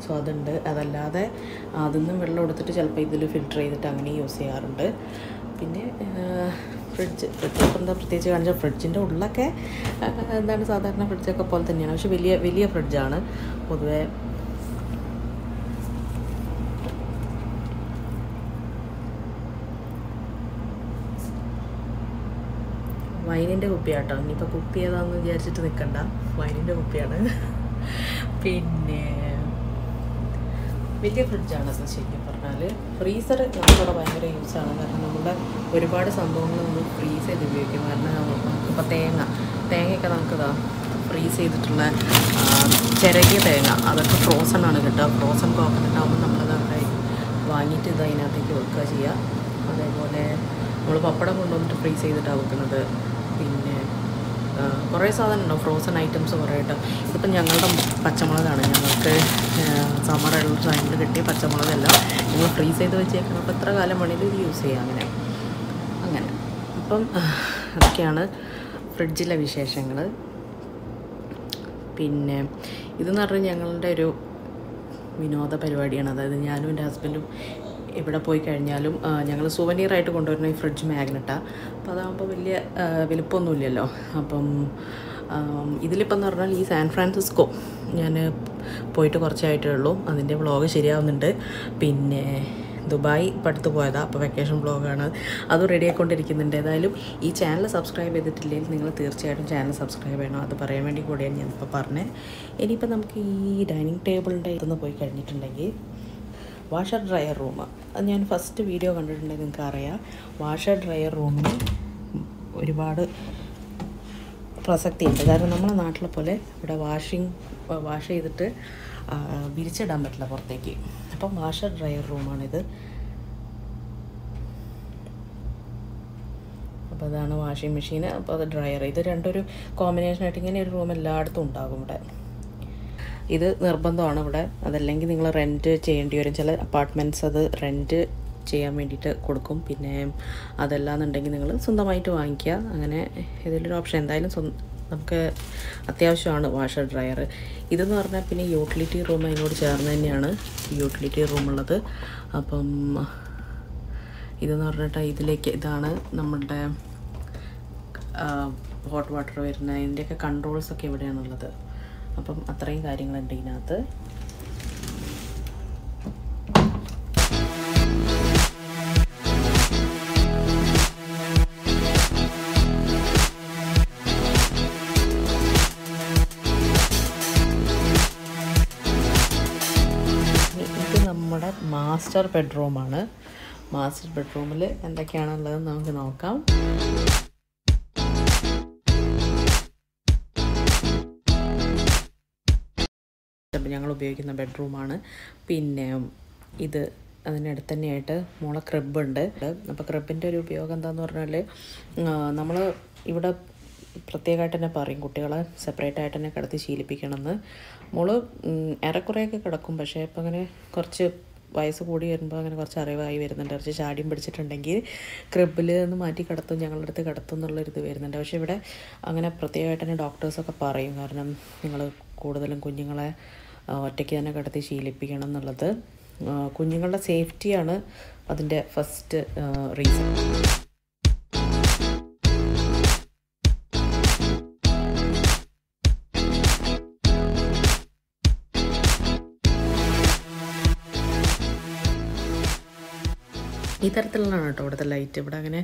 സോ അതുണ്ട് അതല്ലാതെ ആദ്യം വെള്ളം എടുത്തിട്ട് ചിലപ്പോൾ ഇതിൽ ഫിൽറ്റർ ചെയ്തിട്ട് അങ്ങനെ യൂസ് ചെയ്യാറുണ്ട് പിന്നെ ഫ്രിഡ്ജ് എന്താ പ്രത്യേകിച്ച് കാണിച്ച ഫ്രിഡ്ജിൻ്റെ ഉള്ളിലൊക്കെ എന്താണ് സാധാരണ ഫ്രിഡ്ജൊക്കെ പോലെ തന്നെയാണ് പക്ഷെ വലിയ വലിയ ഫ്രിഡ്ജാണ് പൊതുവേ Wine in the Upia town, Nipa Kupia on the Yarchi to the Kanda, wine in the Upia. Pinne Video for Janas and Shaky Parnale. Freezer and Nampa winery use another number. We report some freeze at the Vicky Varna Patena. Tangakanka freeze at the Cherokee Tena, other frozen on the top, frozen cock at the top of another right. Vanity the Inathia, other. Papa would freeze the dog another in frozen items over it. But the younger Pachamala and summer trying to get Pachamala. You will freeze the check and Patra Alamani will use here. Again, Pum Kiana Frigilla Visheshangle Pin name. Isn't that a young we know the Pervadian other than Yanu and husband. If you പോയി കഴിഞ്ഞാലും ഞങ്ങൾ souvenir ആയിട്ട് കൊണ്ടുവരുന്ന ഈ fridge മാഗ്നറ്റാ അപ്പോൾ അതാവുമ്പോൾ വലിയ വിലപ്പൊന്നുമില്ലല്ലോ അപ്പം ഇതിലിപ്പം എന്ന് പറഞ്ഞാൽ ഈ സാൻ ഫ്രാൻസിസ്കോ ഞാൻ പോയിട്ട് കുറച്ചായിട്ടേ ഉള്ളൂ അതിന്റെ വ്ലോഗ് ശരിയാവുന്നുണ്ട് പിന്നെ ദുബായ് പടുത്തു പോയതാ അപ്പോൾ വെക്കേഷൻ വ്ലോഗാണ് അത് റെഡി ആയിക്കൊണ്ടിരിക്കുന്നുണ്ട് ഏതായാലും ഈ ചാനൽ സബ്സ്ക്രൈബ് ചെയ്തിട്ടില്ലെങ്കിൽ നിങ്ങൾ തീർച്ചയായിട്ടും ചാനൽ സബ്സ്ക്രൈബ് ചെയ്യണം അത് പറയാൻ വേണ്ടി കൂടിയാണ് ഞാനിപ്പോൾ പറഞ്ഞത് ഇനിയിപ്പോൾ നമുക്ക് ഈ ഡൈനിങ് ടേബിളിൻ്റെ ഇതൊന്ന് പോയി കഴിഞ്ഞിട്ടുണ്ടെങ്കിൽ washer dryer room ഞാൻ ഫസ്റ്റ് വീഡിയോ കണ്ടിട്ടുണ്ട് നിങ്ങൾക്ക് അറിയാം washer dryer റൂമിന് ഒരുപാട് പ്രസക്തിയുണ്ട് കാരണം നമ്മുടെ നാട്ടിലെ പോലെ ഇവിടെ വാഷിംഗ് വാഷ് ചെയ്തിട്ട് വിരിച്ചിടാൻ പറ്റില്ല പുറത്തേക്ക് അപ്പോൾ washer dryer റൂമാണിത് അപ്പോൾ അതാണ് വാഷിംഗ് മെഷീൻ അപ്പോൾ അത് ഡ്രയർ ഇത് രണ്ടൊരു കോമ്പിനേഷൻ ആയിട്ട് ഇങ്ങനെ ഒരു റൂം എല്ലായിടത്തും ഉണ്ടാകും ഇവിടെ ഇത് നിർബന്ധമാണ് ഇവിടെ അതല്ലെങ്കിൽ നിങ്ങൾ റെന്റ് ചെയ്യേണ്ടി വരും ചില അപ്പാർട്ട്മെന്റ്സ് അത് റെന്റ് ചെയ്യാൻ വേണ്ടിയിട്ട് കൊടുക്കും പിന്നെ അതല്ലാന്നുണ്ടെങ്കിൽ നിങ്ങൾ സ്വന്തമായിട്ട് വാങ്ങിക്കുക അങ്ങനെ ഏതെങ്കിലും ഒരു ഓപ്ഷൻ എന്തായാലും നമുക്ക് അത്യാവശ്യമാണ് വാഷർ ഡ്രയർ ഇതെന്ന് പറഞ്ഞാൽ പിന്നെ യൂട്ടിലിറ്റി റൂം അതിനോട് ചേർന്ന് തന്നെയാണ് യൂട്ടിലിറ്റി റൂമുള്ളത് അപ്പം ഇതെന്ന് പറഞ്ഞിട്ട് ഇതിലേക്ക് ഇതാണ് നമ്മുടെ ഹോട്ട് വാട്ടർ വരുന്ന ഇതിൻ്റെയൊക്കെ കൺട്രോൾസ് ഒക്കെ ഇവിടെയാണുള്ളത് അപ്പം അത്രയും കാര്യങ്ങളുണ്ട് ഇതിനകത്ത് ഇത് നമ്മുടെ മാസ്റ്റർ ബെഡ്റൂമാണ് മാസ്റ്റർ ബെഡ്റൂമിൽ എന്തൊക്കെയാണുള്ളതെന്ന് നമുക്ക് നോക്കാം ഞങ്ങൾ ഉപയോഗിക്കുന്ന ബെഡ്റൂമാണ് പിന്നെ ഇത് അതിനടുത്ത് തന്നെയായിട്ട് മോളെ ക്രിബ് ഉണ്ട് അപ്പോൾ ക്രിബിൻ്റെ ഒരു ഉപയോഗം എന്താന്ന് പറഞ്ഞാൽ നമ്മൾ ഇവിടെ പ്രത്യേകമായിട്ട് തന്നെ പറയും കുട്ടികളെ സെപ്പറേറ്റ് ആയിട്ട് തന്നെ കിടത്തി ശീലിപ്പിക്കണമെന്ന് മോള് ഏറെക്കുറെയൊക്കെ കിടക്കും പക്ഷേ ഇപ്പം അങ്ങനെ കുറച്ച് വയസ്സ് കൂടി വരുമ്പോൾ അങ്ങനെ കുറച്ച് അറിവായി വരുന്നുണ്ട് കുറച്ച് ചാടിയും പിടിച്ചിട്ടുണ്ടെങ്കിൽ ക്രിബിൽ നിന്ന് മാറ്റി കിടത്തും ഞങ്ങളുടെ അടുത്ത് കിടത്തും എന്നുള്ളൊരിത് വരുന്നുണ്ട് പക്ഷേ ഇവിടെ അങ്ങനെ പ്രത്യേകമായിട്ട് തന്നെ ഡോക്ടേഴ്സൊക്കെ പറയും കാരണം നിങ്ങൾ കൂടുതലും കുഞ്ഞുങ്ങളെ ഒറ്റയ്ക്ക് തന്നെ കിടത്തി ശീലിപ്പിക്കണം എന്നുള്ളത് കുഞ്ഞുങ്ങളുടെ സേഫ്റ്റിയാണ് അതിൻ്റെ ഫസ്റ്റ് റീസൺ ഈ തരത്തിലുള്ളതാണ് കേട്ടോ ഇവിടുത്തെ ലൈറ്റ് ഇവിടെ അങ്ങനെ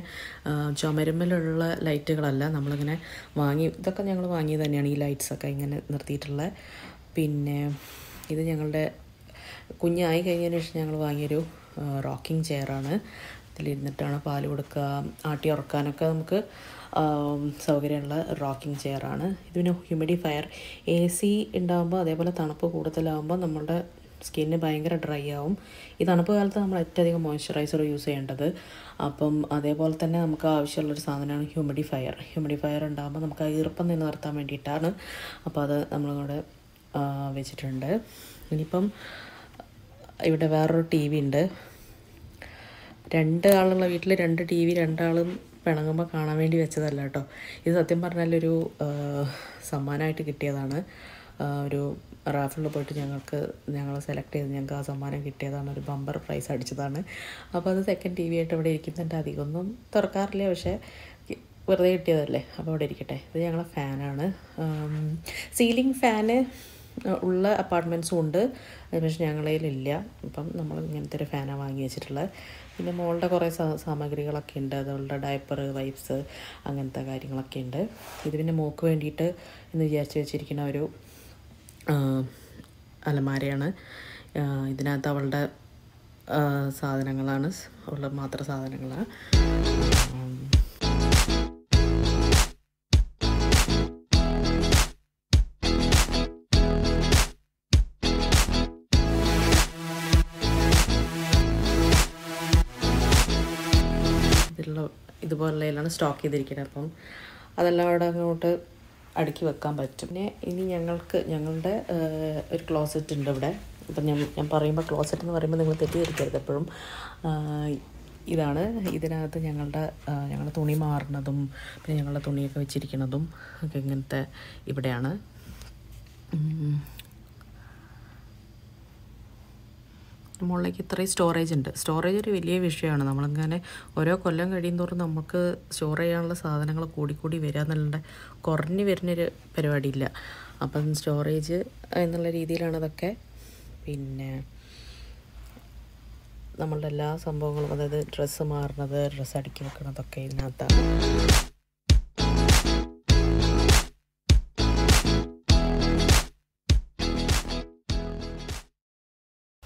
ചുമരുമലുള്ള ലൈറ്റുകളല്ല നമ്മളിങ്ങനെ വാങ്ങി ഇതൊക്കെ ഞങ്ങൾ വാങ്ങിയത് തന്നെയാണ് ഈ ലൈറ്റ്സൊക്കെ ഇങ്ങനെ നിർത്തിയിട്ടുള്ള പിന്നെ ഇത് ഞങ്ങളുടെ കുഞ്ഞായി കഴിഞ്ഞതിന് ശേഷം ഞങ്ങൾ വാങ്ങിയൊരു റോക്കിംഗ് ചെയറാണ് ഇതിലിരുന്നിട്ടാണ് പാല് കൊടുക്കുക. ആട്ടി ഉറക്കാനൊക്കെ നമുക്ക് സൗകര്യമുള്ള റോക്കിംഗ് ചെയറാണ്. ഇതിന് ഹ്യൂമിഡിഫയർ എ സി ഉണ്ടാകുമ്പോൾ അതേപോലെ തണുപ്പ് കൂടുതലാകുമ്പോൾ നമ്മുടെ സ്കിന്ന് ഭയങ്കര ഡ്രൈ ആവും. ഈ തണുപ്പ് കാലത്ത് നമ്മൾ ഏറ്റവും അധികം മോയ്സ്ചറൈസർ യൂസ് ചെയ്യേണ്ടത്. അപ്പം അതേപോലെ തന്നെ നമുക്ക് ആവശ്യമുള്ളൊരു സാധനമാണ് ഹ്യൂമിഡിഫയർ. ഹ്യൂമിഡിഫയർ ഉണ്ടാകുമ്പോൾ നമുക്ക് ആ ഈർപ്പം നിന്ന് നിർത്താൻ വേണ്ടിയിട്ടാണ്. അപ്പോൾ അത് നമ്മളിവിടെ വെച്ചിട്ടുണ്ട്. ഇനിയിപ്പം ഇവിടെ വേറൊരു ടി വി ഉണ്ട്. രണ്ട് ആളുള്ള വീട്ടിൽ രണ്ട് ടി വി രണ്ടാളും പിണങ്ങുമ്പോൾ കാണാൻ വേണ്ടി വെച്ചതല്ല കേട്ടോ. ഇത് സത്യം പറഞ്ഞാലൊരു സമ്മാനമായിട്ട് കിട്ടിയതാണ്. ഒരു റാഫിളിൽ പോയിട്ട് ഞങ്ങൾക്ക് ഞങ്ങൾ സെലക്ട് ചെയ്ത് ഞങ്ങൾക്ക് ആ സമ്മാനം കിട്ടിയതാണ്. ഒരു ബമ്പർ പ്രൈസ് അടിച്ചതാണ്. അപ്പോൾ അത് സെക്കൻഡ് ടി വി ആയിട്ട് ഇവിടെ ഇരിക്കുന്നതിൻ്റെ അധികമൊന്നും തുറക്കാറില്ല, പക്ഷേ വെറുതെ കിട്ടിയതല്ലേ, അപ്പോൾ അവിടെ ഇരിക്കട്ടെ. ഇത് ഞങ്ങളുടെ ഫാനാണ്. സീലിംഗ് ഫാന് ഉള്ള അപ്പാർട്ട്മെൻറ്റ്സും ഉണ്ട്, പക്ഷേ ഞങ്ങളതിലില്ല. അപ്പം നമ്മൾ ഇങ്ങനത്തെ ഒരു ഫാനാണ് വാങ്ങി വെച്ചിട്ടുള്ളത്. പിന്നെ മോളുടെ കുറേ സാമഗ്രികളൊക്കെ ഉണ്ട്. അതുകൊണ്ട് ഡയപ്പർ, വൈപ്സ്, അങ്ങനത്തെ കാര്യങ്ങളൊക്കെ ഉണ്ട്. ഇത് പിന്നെ മോൾക്ക് വേണ്ടിയിട്ട് എന്ന് വിചാരിച്ച് വെച്ചിരിക്കുന്ന ഒരു അലമാരയാണ്. ഇതിനകത്ത് അവളുടെ സാധനങ്ങളാണ്, അവളുടെ മാത്രം സാധനങ്ങളാണ്. ഇതുപോലെയാണ് സ്റ്റോക്ക് ചെയ്തിരിക്കുന്നത്. അപ്പം അതെല്ലാം അവിടെ അങ്ങോട്ട് അടുക്കി വെക്കാൻ പറ്റും. പിന്നെ ഇനി ഞങ്ങൾക്ക് ഞങ്ങളുടെ ഒരു ക്ലോസറ്റ് ഉണ്ട് ഇവിടെ. ഇപ്പം ഞാൻ ഞാൻ പറയുമ്പോൾ ക്ലോസറ്റ് എന്ന് പറയുമ്പോൾ നിങ്ങൾ തെറ്റിദ്ധരിക്കരുത് എപ്പോഴും. ഇതാണ്, ഇതിനകത്ത് ഞങ്ങളുടെ ഞങ്ങളുടെ തുണി മാറുന്നതും പിന്നെ ഞങ്ങളുടെ തുണിയൊക്കെ വെച്ചിരിക്കുന്നതും ഒക്കെ ഇങ്ങനത്തെ ഇവിടെയാണ്. മുകളിലേക്ക് ഇത്രയും സ്റ്റോറേജ് ഉണ്ട്. സ്റ്റോറേജ് ഒരു വലിയ വിഷയമാണ്. നമ്മളിങ്ങനെ ഓരോ കൊല്ലം കഴിയുന്നതോറും നമുക്ക് സ്റ്റോർ ചെയ്യാനുള്ള സാധനങ്ങൾ കൂടിക്കൂടി വരിക എന്നുള്ള കുറഞ്ഞു വരുന്നൊരു പരിപാടിയില്ല. അപ്പം സ്റ്റോറേജ് എന്നുള്ള രീതിയിലാണ് ഇതൊക്കെ. പിന്നെ നമ്മളുടെ എല്ലാ സംഭവങ്ങളും, അതായത് ഡ്രസ്സ് മാറുന്നത്, ഡ്രസ്സ് അടുക്കി വെക്കണതൊക്കെ ഇതിനകത്താണ്.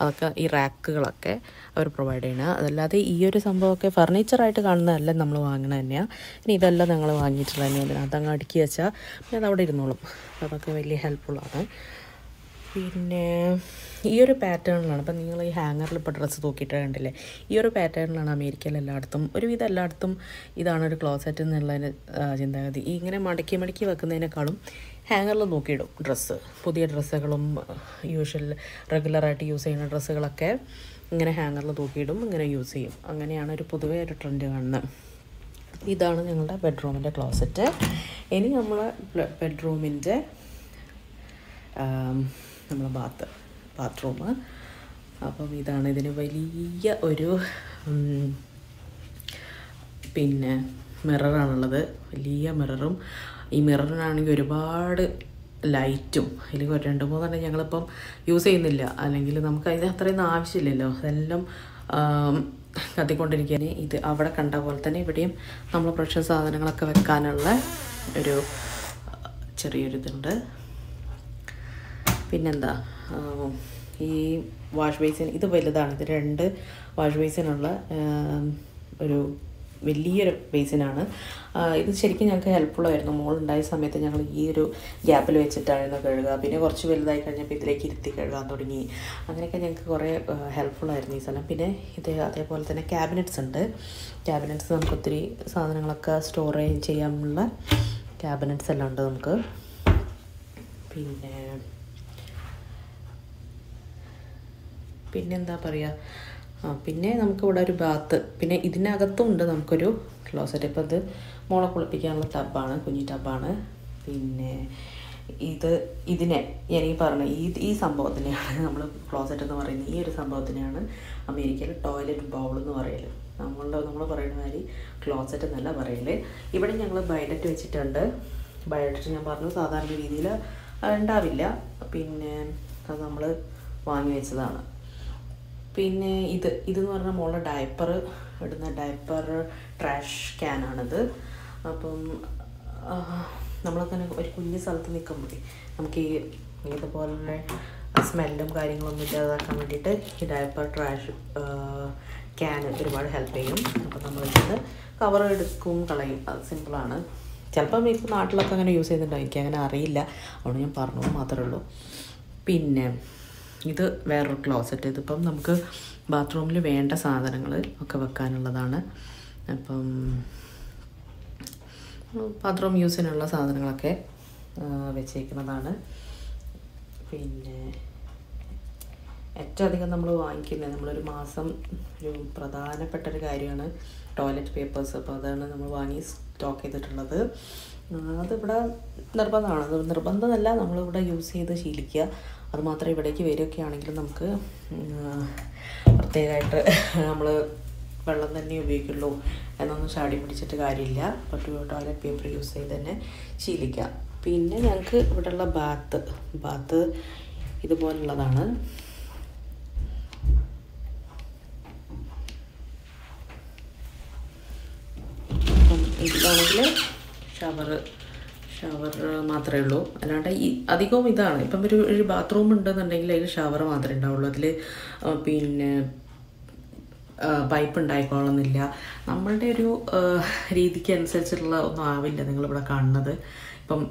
അതൊക്കെ ഈ റാക്കുകളൊക്കെ അവർ പ്രൊവൈഡ് ചെയ്യണം. അതല്ലാതെ ഈ ഒരു സംഭവമൊക്കെ ഫർണിച്ചറായിട്ട് കാണുന്നതല്ല, നമ്മൾ വാങ്ങണ തന്നെയാണ്. ഇനി ഇതെല്ലാം ഞങ്ങൾ വാങ്ങിയിട്ടുള്ള തന്നെയാണ്. അതങ്ങ് അടുക്കി വെച്ചാൽ പിന്നെ അതവിടെ ഇരുന്നോളും. അതൊക്കെ വലിയ ഹെൽപ്ഫുള്ളാണ്. പിന്നെ ഈ ഒരു പാറ്റേണിലാണ് ഇപ്പം നിങ്ങൾ ഈ ഹാങ്ങറിൽ ഇപ്പോൾ ഡ്രസ്സ് തൂക്കിയിട്ട് കണ്ടില്ലേ, ഈ ഒരു പാറ്റേണിലാണ് അമേരിക്കയിൽ എല്ലായിടത്തും, ഒരുവിധം എല്ലായിടത്തും ഇതാണ് ഒരു ക്ലോസറ്റ് എന്നുള്ളതിന് ചിന്താഗതി. ഈ ഇങ്ങനെ മടക്കി മടക്കി വെക്കുന്നതിനേക്കാളും ഹാങ്ങറിൽ നോക്കിയിടും ഡ്രസ്സ്. പുതിയ ഡ്രസ്സുകളും യൂഷ്വൽ റെഗുലറായിട്ട് യൂസ് ചെയ്യുന്ന ഡ്രസ്സുകളൊക്കെ ഇങ്ങനെ ഹാങ്ങറിൽ തൂക്കിയിടും, ഇങ്ങനെ യൂസ് ചെയ്യും. അങ്ങനെയാണ് ഒരു പൊതുവേ ഒരു ട്രെൻഡ് കാണുന്നത്. ഇതാണ് ഞങ്ങളുടെ ബെഡ്റൂമിൻ്റെ ക്ലോസറ്റ്. ഇനി നമ്മൾ ബെഡ്റൂമിൻ്റെ നമ്മളെ ബാത്ത് ബാത്റൂം. അപ്പം ഇതാണ് ഇതിന് വലിയ ഒരു പിന്നെ മിററാണുള്ളത്. വലിയ മിററും, ഈ മിററിനാണെങ്കിൽ ഒരുപാട് ലൈറ്റും. അല്ലെങ്കിൽ രണ്ട് മൂന്നെണ്ണം ഞങ്ങളിപ്പം യൂസ് ചെയ്യുന്നില്ല, അല്ലെങ്കിൽ നമുക്ക് അതിന് അത്രയൊന്നും ആവശ്യമില്ലല്ലോ, അതെല്ലാം കത്തിക്കൊണ്ടിരിക്കാൻ. ഇത് അവിടെ കണ്ട പോലെ തന്നെ ഇവിടെയും നമ്മൾ പ്രഷർ സാധനങ്ങളൊക്കെ വെക്കാനുള്ള ഒരു ചെറിയൊരിതുണ്ട്. പിന്നെന്താ ഈ വാഷ് ബേസിൻ, ഇത് വലുതാണ്. ഇത് രണ്ട് വാഷ് ബേസിനുള്ള ഒരു വലിയൊരു ബേസിനാണ്. ഇത് ശരിക്കും ഞങ്ങൾക്ക് ഹെൽപ്ഫുള്ളായിരുന്നു. മോളുണ്ടായ സമയത്ത് ഞങ്ങൾ ഈ ഒരു ഗ്യാപ്പിൽ വെച്ചിട്ടായിരുന്നു കഴുകുക. പിന്നെ കുറച്ച് വലുതായി കഴിഞ്ഞപ്പോൾ ഇതിലേക്ക് ഇരുത്തി കഴുകാൻ തുടങ്ങി. അങ്ങനെയൊക്കെ ഞങ്ങൾക്ക് കുറേ ഹെൽപ്ഫുള്ളായിരുന്നു ഈ സ്ഥലം. പിന്നെ ഇത് അതേപോലെ തന്നെ ക്യാബിനറ്റ്സ് ഉണ്ട്. ക്യാബിനറ്റ്സ് നമുക്ക് ഒത്തിരി സാധനങ്ങളൊക്കെ സ്റ്റോർ ചെയ്യാനുള്ള ക്യാബിനറ്റ്സ് എല്ലാം ഉണ്ട് നമുക്ക്. പിന്നെ പിന്നെന്താ പറയുക, ആ പിന്നെ നമുക്കിവിടെ ഒരു ബാത്ത്. പിന്നെ ഇതിനകത്തും ഉണ്ട് നമുക്കൊരു ക്ലോസറ്റ്. ഇപ്പോൾ ഇത് മോളെ കുളിപ്പിക്കാനുള്ള ടബ്ബാണ്, കുഞ്ഞി ടബ്ബാണ്. പിന്നെ ഇത് ഇതിനെ ഞാൻ ഈ പറഞ്ഞ ഈ ഈ സംഭവത്തിനെയാണ് നമ്മൾ ക്ലോസറ്റ് എന്ന് പറയുന്നത്. ഈ ഒരു സംഭവത്തിനെയാണ് അമേരിക്കയിൽ ടോയ്ലറ്റ് ബൗൾ എന്ന് പറയല്. നമ്മളുടെ നമ്മൾ പറയുന്ന മാതിരി ക്ലോസറ്റ് എന്നല്ല പറയല്. ഇവിടെ ഞങ്ങൾ ബൈഡറ്റ് വെച്ചിട്ടുണ്ട്. ബൈഡറ്റ് ഞാൻ പറഞ്ഞു സാധാരണ രീതിയിൽ ഉണ്ടാവില്ല, പിന്നെ അത് നമ്മൾ വാങ്ങി വെച്ചതാണ്. പിന്നെ ഇത് ഇതെന്ന് പറഞ്ഞാൽ മോളുടെ ഡയപ്പർ ഇടുന്ന ഡയപ്പർ ട്രാഷ് ക്യാനാണിത്. അപ്പം നമ്മളങ്ങനെ ഒരു കുഞ്ഞു സ്ഥലത്ത് നിൽക്കുമ്പോൾ നമുക്ക് ഈ ഇതുപോലെ സ്മെല്ലും കാര്യങ്ങളൊന്നും ഇല്ലാതാക്കാൻ വേണ്ടിയിട്ട് ഈ diaper trash can help you. Cover it, cool, simple. Anna. Chalpa makes an art like I use it in the can a real onion parno, mother pin either wear closet. The pump number bathroom live and a southern angle, a cover can ladana. Bathroom use in a southern lake, which take another pin. Actually, we have മാസം ഒരു പ്രധാനപ്പെട്ട ഒരു കാര്യമാണ് toilet papers അപ്പോൾ അതാണ് നമ്മൾ വാങ്ങി stock ചെയ്തിട്ടുള്ളത് അത് ഇവിടെ നിർബന്ധമാണ് നിർബന്ധമല്ല നമ്മൾ ഇവിടെ യൂസ് ചെയ്ത് ശീലിക്കുക അത് മാത്രമേ ഇവിടേക്ക് വരികയൊക്കെ ആണെങ്കിൽ നമുക്ക് പ്രത്യേകമായിട്ട് നമ്മൾ വെള്ളം തന്നെ ഉപയോഗിക്കുള്ളൂ എന്നൊന്നും ചാടി പിടിച്ചിട്ട് കാര്യമില്ല ടോയ്ലറ്റ് പേപ്പർ യൂസ് ചെയ്ത് തന്നെ ശീലിക്കുക പിന്നെ ഞങ്ങൾക്ക് ഇവിടെയുള്ള ബാത്ത് ബാത്ത് ഇതുപോലുള്ളതാണ് Shower, shower, mathrelo, and I go with that. If a bathroom under the neglect shower, mother in Dowladly, pin pipe and icon on the Lia. Number day you read the cancel, no, will nothing about another.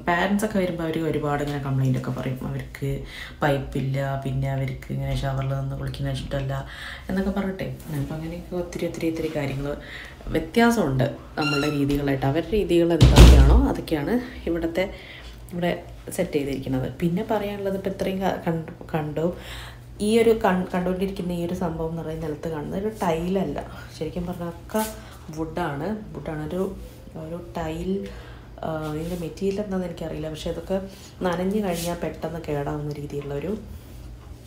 Parents are carried by your reward and a complaint to cover it. Pipe, pilla, pinna, working a shower, the working a shuttle, and the copper tape. And Panganico three three three carrying. Vethias on the Amala ideal at every ideal and the piano, the cana, he would at the set day another. Pinna parian, the petring condo, ear condo did kidney some bomb in the other tile and shaking paraka, woodana, woodana, tile in the material and then carry love shadaka, Nananji idea pet on the Kerala on the ideal.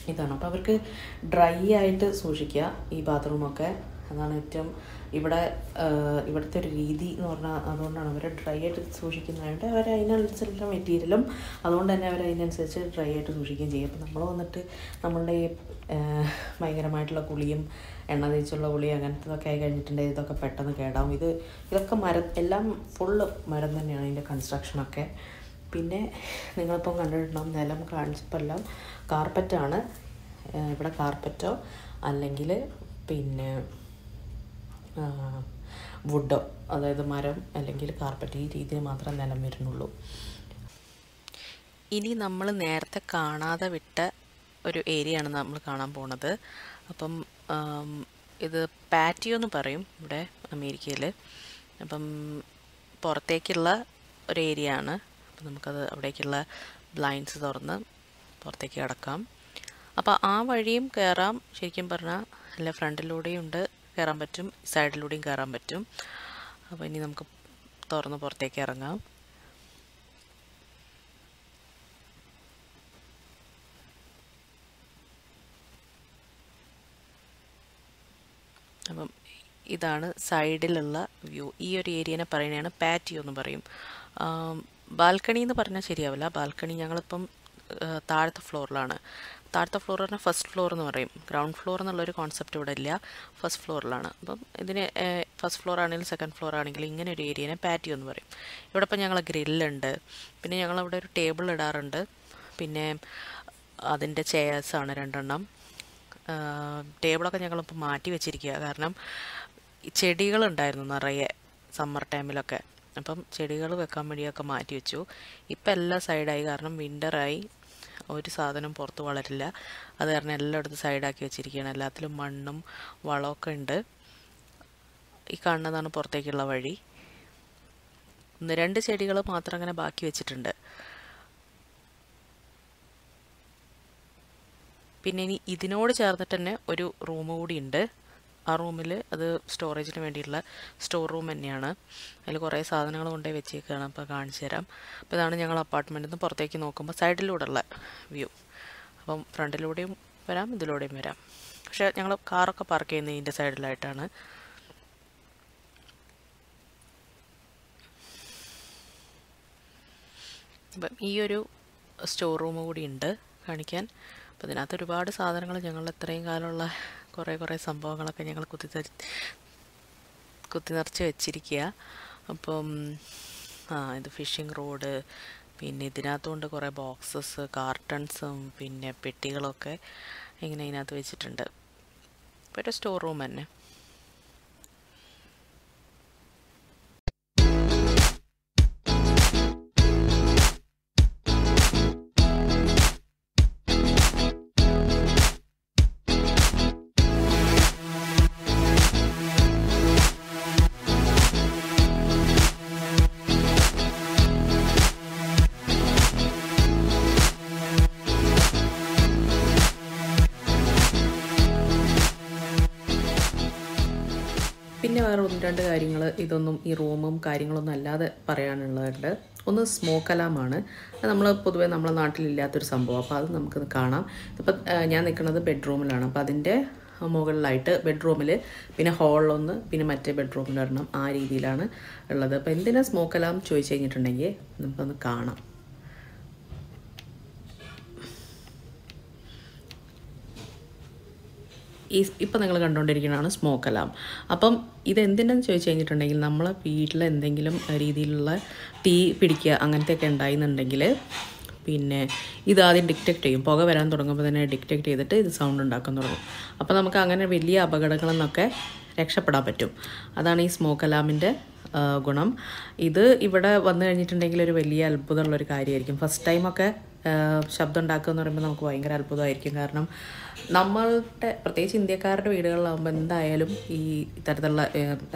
Itanapa dry eyed Sushikia, e bathroom okay, and then item. If you have a reedy or a dry it, sushi can have a material. Alone, never in such a dry it, sushi can be a wood, other maram, elegant carpet, either matra and alamirnulo. Ini number near the Kana the Vita or area and Namlakana Bonada upon um either patio on the parim, de Americale upon Portekilla or Ariana, Namka blinds or the Portekadakam. Upon arm, Vadim, Karam, Shakim Berna, left front loading under. Side loading caram betum. When you torn up or take caranga Idana side lilla view. Ear area in a parinana patio on the barim. Balcony in the parana seriavilla, balcony yangalapum tarth floor lana. Tartha floor and first floor on the ground floor and the lorry concept of first floor lana. First floor and second floor and a patio on the a grill under Pinayanga table at our under Pinam Adinda chairs on a table of Yangalapa Marti, which Garnam, Chedigal and Diana summer time. Upon Chedigal, a comedy a comatu, Ipella side eye garnam, winter eye. സാധനം പുറത്തു വളരില്ല അത് കാരണം എല്ലായിടത്തും side ആക്കി വെച്ചിരിക്കുകയാണ് എല്ലാത്തിലും മണ്ണും വളമൊക്കെ ഉണ്ട് ഈ കാണുന്നതാണ് പുറത്തേക്കുള്ള വഴി ഒന്ന് രണ്ട് ചെടികൾ മാത്രം അങ്ങനെ ബാക്കി വെച്ചിട്ടുണ്ട് പിന്നെ ഇനി ഇതിനോട് ചേർന്നിട്ട് തന്നെ ഒരു റൂം കൂടി ഉണ്ട് ആ റൂമിൽ അത് സ്റ്റോറേജിന് വേണ്ടിയുള്ള സ്റ്റോർ റൂം തന്നെയാണ് അതിൽ കുറേ സാധനങ്ങൾ കൊണ്ടേ വെച്ചിരിക്കുകയാണ് അപ്പോൾ കാണിച്ചു തരാം അപ്പോൾ ഇതാണ് ഞങ്ങൾ അപ്പാർട്ട്മെന്റിൽ നിന്ന് പുറത്തേക്ക് നോക്കുമ്പോൾ സൈഡിലൂടെയുള്ള വ്യൂ അപ്പോൾ ഫ്രണ്ടിലൂടെയും വരാം ഇതിലൂടെയും വരാം പക്ഷേ ഞങ്ങൾ കാറൊക്കെ പാർക്ക് ചെയ്യുന്നത് ഇതിന്റെ സൈഡിലായിട്ടാണ് അപ്പോൾ ഈ ഒരു സ്റ്റോർ റൂം കൂടി ഉണ്ട് കാണിക്കാൻ അപ്പോൾ ഇതിനകത്ത് ഒരുപാട് സാധനങ്ങൾ ഞങ്ങൾ എത്രയും കാലമുള്ള കുറേ കുറേ സംഭവങ്ങളൊക്കെ ഞങ്ങൾ കുത്തി കുത്തി നിറച്ച് വെച്ചിരിക്കുക അപ്പം ആ ഇത് ഫിഷിംഗ് റോഡ് പിന്നെ ഇതിനകത്തുണ്ട് കുറേ ബോക്സസ് കാർട്ടൺസും പിന്നെ പെട്ടികളൊക്കെ ഇങ്ങനെ ഇതിനകത്ത് വെച്ചിട്ടുണ്ട് ഒരു സ്റ്റോർ റൂം തന്നെ പിന്നെ വേറെ ഒന്ന് രണ്ട് കാര്യങ്ങൾ ഇതൊന്നും ഈ റൂമും കാര്യങ്ങളൊന്നും അല്ലാതെ പറയാനുള്ളതുണ്ട്. ഒന്ന് സ്മോക്ക് അലാമാണ്. അത് നമ്മൾ പൊതുവേ നമ്മളെ നാട്ടിലില്ലാത്തൊരു സംഭവം. അപ്പോൾ അത് നമുക്കത് കാണാം. ഇപ്പോൾ ഞാൻ നിൽക്കുന്നത് ബെഡ്റൂമിലാണ്. അപ്പോൾ അതിൻ്റെ മുകളിലായിട്ട് ബെഡ്റൂമിൽ, പിന്നെ ഹോളിലൊന്ന്, പിന്നെ മറ്റേ ബെഡ്റൂമിലൊരെണ്ണം, ആ രീതിയിലാണ് ഉള്ളത്. അപ്പോൾ എന്തിനാ സ്മോക്ക് അലാം ചോദിച്ചു കഴിഞ്ഞിട്ടുണ്ടെങ്കിൽ നമുക്കൊന്ന് കാണാം. ഈ ഇപ്പം നിങ്ങൾ കണ്ടുകൊണ്ടിരിക്കുന്നതാണ് സ്മോക്ക് അലാം. അപ്പം ഇതെന്തിനാണെന്ന് ചോദിച്ചു കഴിഞ്ഞിട്ടുണ്ടെങ്കിൽ നമ്മളെ വീട്ടിൽ എന്തെങ്കിലും രീതിയിലുള്ള തീ പിടിക്കുക അങ്ങനത്തെയൊക്കെ ഉണ്ടായിരുന്നുണ്ടെങ്കിൽ പിന്നെ ഇതാദ്യം ഡിറ്റക്റ്റ് ചെയ്യും. പുക വരാൻ തുടങ്ങുമ്പോൾ തന്നെ ഡിറ്റക്റ്റ് ചെയ്തിട്ട് ഇത് സൗണ്ട് ഉണ്ടാക്കാൻ തുടങ്ങും. അപ്പോൾ നമുക്ക് അങ്ങനെ വലിയ അപകടങ്ങളിൽ നിന്നൊക്കെ രക്ഷപ്പെടാൻ പറ്റും. അതാണ് ഈ സ്മോക്ക് അലാമിൻ്റെ ഗുണം. ഇത് ഇവിടെ വന്നു കഴിഞ്ഞിട്ടുണ്ടെങ്കിൽ ഒരു വലിയ അത്ഭുതമുള്ളൊരു കാര്യമായിരിക്കും. ഫസ്റ്റ് ടൈമൊക്കെ ശബ്ദം ഉണ്ടാക്കുക എന്ന് പറയുമ്പോൾ നമുക്ക് ഭയങ്കര അത്ഭുതമായിരിക്കും. കാരണം നമ്മളുടെ പ്രത്യേകിച്ച് ഇന്ത്യക്കാരുടെ വീടുകളിലാകുമ്പോൾ എന്തായാലും ഈ ഇത്തരത്തിലുള്ള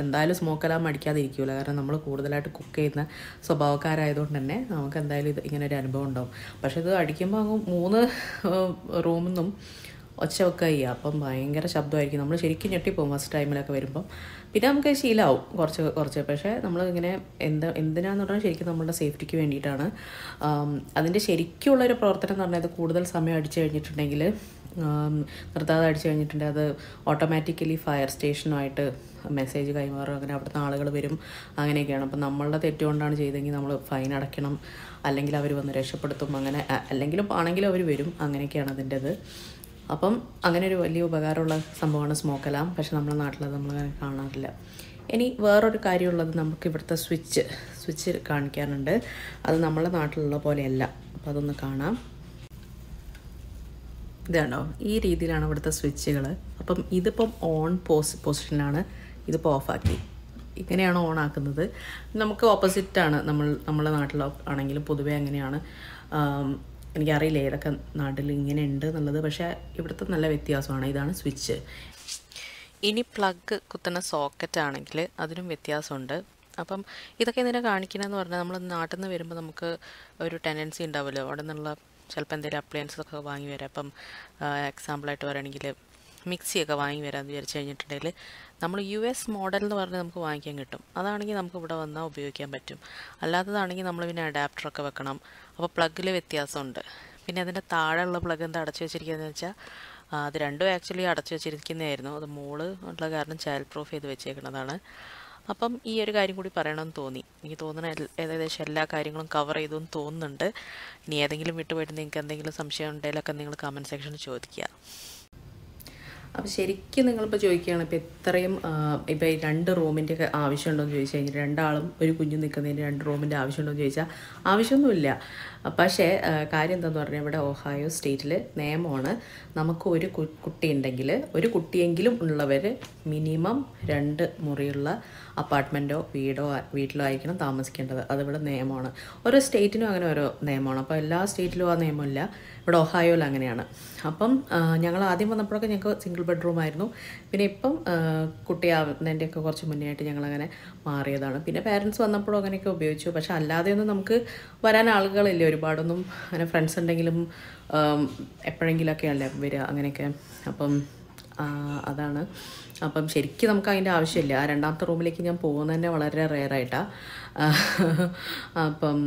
എന്തായാലും സ്മോക്ക് അലാം അടിക്കാതിരിക്കില്ല. കാരണം നമ്മൾ കൂടുതലായിട്ട് കുക്ക് ചെയ്യുന്ന സ്വഭാവക്കാരായതുകൊണ്ട് തന്നെ നമുക്ക് എന്തായാലും ഇത് ഇങ്ങനെ ഒരു അനുഭവം ഉണ്ടാകും. പക്ഷേ ഇത് അടിക്കുമ്പോൾ അങ്ങ് മൂന്ന് റൂമിൽ നിന്നും ഒച്ച വെക്കുക ചെയ്യുക. അപ്പം ഭയങ്കര ശബ്ദമായിരിക്കും. നമ്മൾ ശരിക്കും ഞെട്ടിപ്പോകും ഫസ്റ്റ് ടൈമിലൊക്കെ വരുമ്പം. പിന്നെ നമുക്ക് ശീലമാവും കുറച്ച് കുറച്ച്. പക്ഷേ നമ്മൾ ഇങ്ങനെ എന്താ എന്തിനാന്ന് പറഞ്ഞാൽ ശരിക്കും നമ്മുടെ സേഫ്റ്റിക്ക് വേണ്ടിയിട്ടാണ്. അതിൻ്റെ ശരിക്കുള്ളൊരു പ്രവർത്തനം എന്ന് പറഞ്ഞാൽ കൂടുതൽ സമയം അടിച്ചു കഴിഞ്ഞിട്ടുണ്ടെങ്കിൽ, നിർത്താതെ അടിച്ചു കഴിഞ്ഞിട്ടുണ്ടെങ്കിൽ അത് ഓട്ടോമാറ്റിക്കലി ഫയർ സ്റ്റേഷനുമായിട്ട് മെസ്സേജ് കൈമാറും. അങ്ങനെ അവിടുത്തെ ആളുകൾ വരും. അങ്ങനെയൊക്കെയാണ്. അപ്പം നമ്മളുടെ തെറ്റുകൊണ്ടാണ് ചെയ്തെങ്കിൽ നമ്മൾ ഫൈൻ അടയ്ക്കണം, അല്ലെങ്കിൽ അവർ വന്ന് രക്ഷപ്പെടുത്തും. അങ്ങനെ അല്ലെങ്കിലും ആണെങ്കിലും അവർ വരും. അങ്ങനെയൊക്കെയാണ് അതിൻ്റെത്. അപ്പം അങ്ങനെ ഒരു വലിയ ഉപകാരമുള്ള സംഭവമാണ് സ്മോക്ക് അലാം. പക്ഷെ നമ്മുടെ നാട്ടിലത് നമ്മൾ കാണാറില്ല. ഇനി വേറൊരു കാര്യമുള്ളത്, നമുക്ക് ഇവിടുത്തെ സ്വിച്ച് സ്വിച്ച് കാണിക്കാനുണ്ട്. അത് നമ്മളെ നാട്ടിലുള്ള പോലെയല്ല. അപ്പോൾ അതൊന്ന് കാണാം. ഇതാണോ, ഈ രീതിയിലാണ് ഇവിടുത്തെ സ്വിച്ചുകൾ. അപ്പം ഇതിപ്പം ഓൺ പോസ് പൊസിഷനിലാണ്. ഇതിപ്പോൾ ഓഫാക്കി ഇങ്ങനെയാണ് ഓൺ ആക്കുന്നത്. നമുക്ക് ഓപ്പോസിറ്റാണ് നമ്മൾ നമ്മളെ നാട്ടിലോ ആണെങ്കിലും പൊതുവേ അങ്ങനെയാണ്. എനിക്കറിയില്ല ഏതൊക്കെ നാട്ടിൽ ഇങ്ങനെ ഉണ്ട് എന്നുള്ളത്. പക്ഷേ ഇവിടുത്തെ നല്ല വ്യത്യാസമാണ്. ഇതാണ് സ്വിച്ച്. ഇനി പ്ലഗ് കുത്തുന്ന സോക്കറ്റ് ആണെങ്കിൽ അതിനും വ്യത്യാസമുണ്ട്. അപ്പം ഇതൊക്കെ എന്തിനാ കാണിക്കണമെന്ന് പറഞ്ഞാൽ, നമ്മൾ നാട്ടിൽ നിന്ന് വരുമ്പോൾ നമുക്ക് ഒരു ടെൻഡൻസി ഉണ്ടാവുമല്ലോ. അവിടെ നിന്നുള്ള ചിലപ്പോൾ എന്തെങ്കിലും അപ്ലയൻസൊക്കെ വാങ്ങി വരാം. അപ്പം എക്സാമ്പിളായിട്ട് പറയുകയാണെങ്കിൽ മിക്സിയൊക്കെ വാങ്ങി വരാമെന്ന് വിചാരിച്ചു കഴിഞ്ഞിട്ടുണ്ടെങ്കിൽ നമ്മൾ യു എസ് മോഡൽ എന്ന് പറഞ്ഞാൽ നമുക്ക് വാങ്ങിക്കാൻ കിട്ടും. അതാണെങ്കിൽ നമുക്ക് ഇവിടെ വന്നാൽ ഉപയോഗിക്കാൻ പറ്റും. അല്ലാത്തതാണെങ്കിൽ നമ്മൾ പിന്നെ അഡാപ്റ്ററൊക്കെ വെക്കണം. അപ്പോൾ പ്ലഗിൽ വ്യത്യാസമുണ്ട്. പിന്നെ അതിൻ്റെ താഴെയുള്ള പ്ലഗ് എന്താ അടച്ചു വെച്ചിരിക്കുകയെന്ന് വെച്ചാൽ, അത് രണ്ടും ആക്ച്വലി അടച്ചു വെച്ചിരിക്കുന്നതായിരുന്നു. അത് മോള് ഉള്ള കാരണം ചൈൽഡ് പ്രൂഫ് ചെയ്ത് വെച്ചേക്കുന്നതാണ്. അപ്പം ഈ ഒരു കാര്യം കൂടി പറയണമെന്ന് തോന്നി. എനിക്ക് തോന്നുന്ന ഏകദേശം എല്ലാ കാര്യങ്ങളും കവർ ചെയ്തു എന്ന് തോന്നുന്നുണ്ട്. ഇനി ഏതെങ്കിലും വിട്ടുപോയിട്ട് നിങ്ങൾക്ക് എന്തെങ്കിലും സംശയം ഉണ്ടെങ്കിലൊക്കെ നിങ്ങൾ കമൻറ്റ് സെക്ഷനിൽ ചോദിക്കുക. അപ്പോൾ ശരിക്കും നിങ്ങളിപ്പോൾ ചോദിക്കുകയാണ്, ഇപ്പോൾ ഇത്രയും ഇപ്പോൾ ഈ രണ്ട് റൂമിൻ്റെ ഒക്കെ ആവശ്യമുണ്ടോ എന്ന് ചോദിച്ചു കഴിഞ്ഞാൽ, രണ്ടാളും ഒരു കുഞ്ഞും നിൽക്കുന്നതിൻ്റെ രണ്ട് റൂമിൻ്റെ ആവശ്യമുണ്ടോ എന്ന് ചോദിച്ചാൽ ആവശ്യമൊന്നുമില്ല. പക്ഷേ കാര്യം എന്താണെന്ന് പറഞ്ഞാൽ, ഇവിടെ ഒഹായോ സ്റ്റേറ്റിൽ നിയമമാണ്, നമുക്ക് ഒരു കുട്ടി ഉണ്ടെങ്കിൽ ഒരു കുട്ടിയെങ്കിലും ഉള്ളവർ മിനിമം രണ്ട് മുറിയുള്ള അപ്പാർട്ട്മെൻറ്റോ വീടോ വീട്ടിലോ ആയിരിക്കണം താമസിക്കേണ്ടത്. അതിവിടെ നിയമമാണ്. ഓരോ സ്റ്റേറ്റിനും അങ്ങനെ ഓരോ നിയമമാണ്. അപ്പോൾ എല്ലാ സ്റ്റേറ്റിലും ആ നിയമമില്ല. ഇവിടെ ഒഹായോയിൽ അങ്ങനെയാണ്. അപ്പം ഞങ്ങൾ ആദ്യം വന്നപ്പോഴൊക്കെ ഞങ്ങൾക്ക് സിംഗിൾ ബെഡ്റൂം ആയിരുന്നു. പിന്നെ ഇപ്പം കുട്ടിയാവുന്നതിൻ്റെയൊക്കെ കുറച്ച് മുന്നേ ആയിട്ട് ഞങ്ങളങ്ങനെ മാറിയതാണ്. പിന്നെ പാരൻസ് വന്നപ്പോഴും അങ്ങനെയൊക്കെ ഉപയോഗിച്ചു. പക്ഷേ അല്ലാതെയൊന്നും നമുക്ക് വരാൻ ആളുകളില്ല ഒരുപാടൊന്നും. അങ്ങനെ ഫ്രണ്ട്സ് ഉണ്ടെങ്കിലും എപ്പോഴെങ്കിലുമൊക്കെ അല്ലേ വരിക അങ്ങനെയൊക്കെ. അപ്പം അതാണ്. അപ്പം ശരിക്കും നമുക്ക് അതിൻ്റെ ആവശ്യമില്ല. ആ രണ്ടാമത്തെ റൂമിലേക്ക് ഞാൻ പോകുന്നത് തന്നെ വളരെ റെയറായിട്ടാണ്. അപ്പം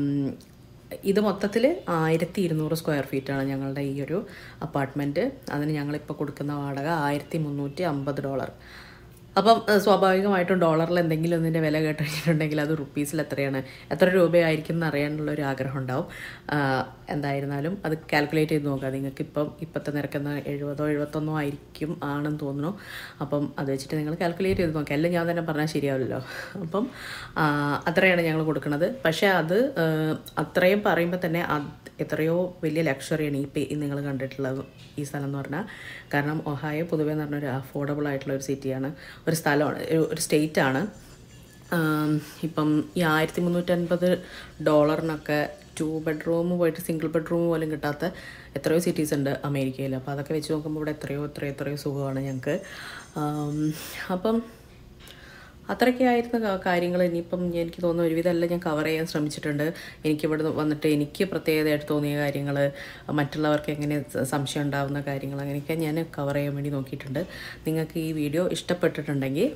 ഇത് മൊത്തത്തിൽ ആയിരത്തി ഇരുന്നൂറ് സ്ക്വയർ ഫീറ്റാണ് ഞങ്ങളുടെ ഈ ഒരു അപ്പാർട്ട്മെൻറ്റ്. അതിന് ഞങ്ങളിപ്പോൾ കൊടുക്കുന്ന വാടക ആയിരത്തി മുന്നൂറ്റി അമ്പത് ഡോളർ. അപ്പം സ്വാഭാവികമായിട്ടും ഡോളറിൽ എന്തെങ്കിലും ഒന്നിൻ്റെ വില കേട്ട് കഴിഞ്ഞിട്ടുണ്ടെങ്കിൽ അത് റുപ്പീസിൽ എത്രയാണ്, എത്ര രൂപയായിരിക്കും എന്ന് അറിയാനുള്ളൊരു ആഗ്രഹം ഉണ്ടാവും. എന്തായിരുന്നാലും അത് കാൽക്കുലേറ്റ് ചെയ്ത് നോക്കുക. നിങ്ങൾക്ക് ഇപ്പം ഇപ്പോഴത്തെ നിരക്കുന്ന എഴുപതോ എഴുപത്തൊന്നോ ആയിരിക്കും ആണെന്ന് തോന്നുന്നു. അപ്പം അത് വെച്ചിട്ട് നിങ്ങൾ കാൽക്കുലേറ്റ് ചെയ്ത് നോക്കുക. അല്ലെങ്കിൽ ഞാൻ തന്നെ പറഞ്ഞാൽ ശരിയാവില്ലല്ലോ. അപ്പം അത്രയാണ് ഞങ്ങൾ കൊടുക്കുന്നത്. പക്ഷേ അത് അത്രയും പറയുമ്പോൾ തന്നെ എത്രയോ വലിയ ലക്ഷറിയാണ് ഈ പേ നിങ്ങൾ കണ്ടിട്ടുള്ളത് ഈ സ്ഥലം എന്ന് പറഞ്ഞാൽ. കാരണം ഒഹായോ പൊതുവേ എന്ന് പറഞ്ഞാൽ ഒരു അഫോർഡബിൾ ആയിട്ടുള്ള ഒരു സിറ്റിയാണ്, ഒരു സ്ഥലമാണ്, ഒരു സ്റ്റേറ്റാണ്. ഇപ്പം ഈ ആയിരത്തി മുന്നൂറ്റൻപത് ഡോളറിനൊക്കെ ടു ബെഡ്റൂം പോയിട്ട് സിംഗിൾ ബെഡ്റൂം പോലും കിട്ടാത്ത എത്രയോ സിറ്റീസ് ഉണ്ട് അമേരിക്കയിൽ. അപ്പോൾ അതൊക്കെ വെച്ച് നോക്കുമ്പോൾ ഇവിടെ എത്രയോ എത്രയോ എത്രയോ സുഖമാണ് ഞങ്ങൾക്ക്. അപ്പം അത്രയ്ക്കായിരുന്നു കാര്യങ്ങൾ. ഇനിയിപ്പം എനിക്ക് തോന്നുന്ന ഒരുവിധമെല്ലാം ഞാൻ കവർ ചെയ്യാൻ ശ്രമിച്ചിട്ടുണ്ട്. എനിക്കിവിടെ വന്നിട്ട് എനിക്ക് പ്രത്യേകതയായിട്ട് തോന്നിയ കാര്യങ്ങൾ, മറ്റുള്ളവർക്ക് എങ്ങനെ സംശയം ഉണ്ടാകുന്ന കാര്യങ്ങൾ, അങ്ങനെയൊക്കെ ഞാൻ കവർ ചെയ്യാൻ വേണ്ടി നോക്കിയിട്ടുണ്ട്. നിങ്ങൾക്ക് ഈ വീഡിയോ ഇഷ്ടപ്പെട്ടിട്ടുണ്ടെങ്കിൽ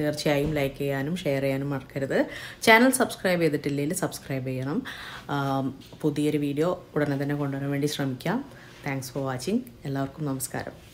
തീർച്ചയായും ലൈക്ക് ചെയ്യാനും ഷെയർ ചെയ്യാനും മറക്കരുത്. ചാനൽ സബ്സ്ക്രൈബ് ചെയ്തിട്ടില്ലെങ്കിൽ സബ്സ്ക്രൈബ് ചെയ്യണം. പുതിയൊരു വീഡിയോ ഉടനെ തന്നെ കൊണ്ടുവരാൻ വേണ്ടി ശ്രമിക്കാം. Thanks for watching. എല്ലാവർക്കും നമസ്കാരം.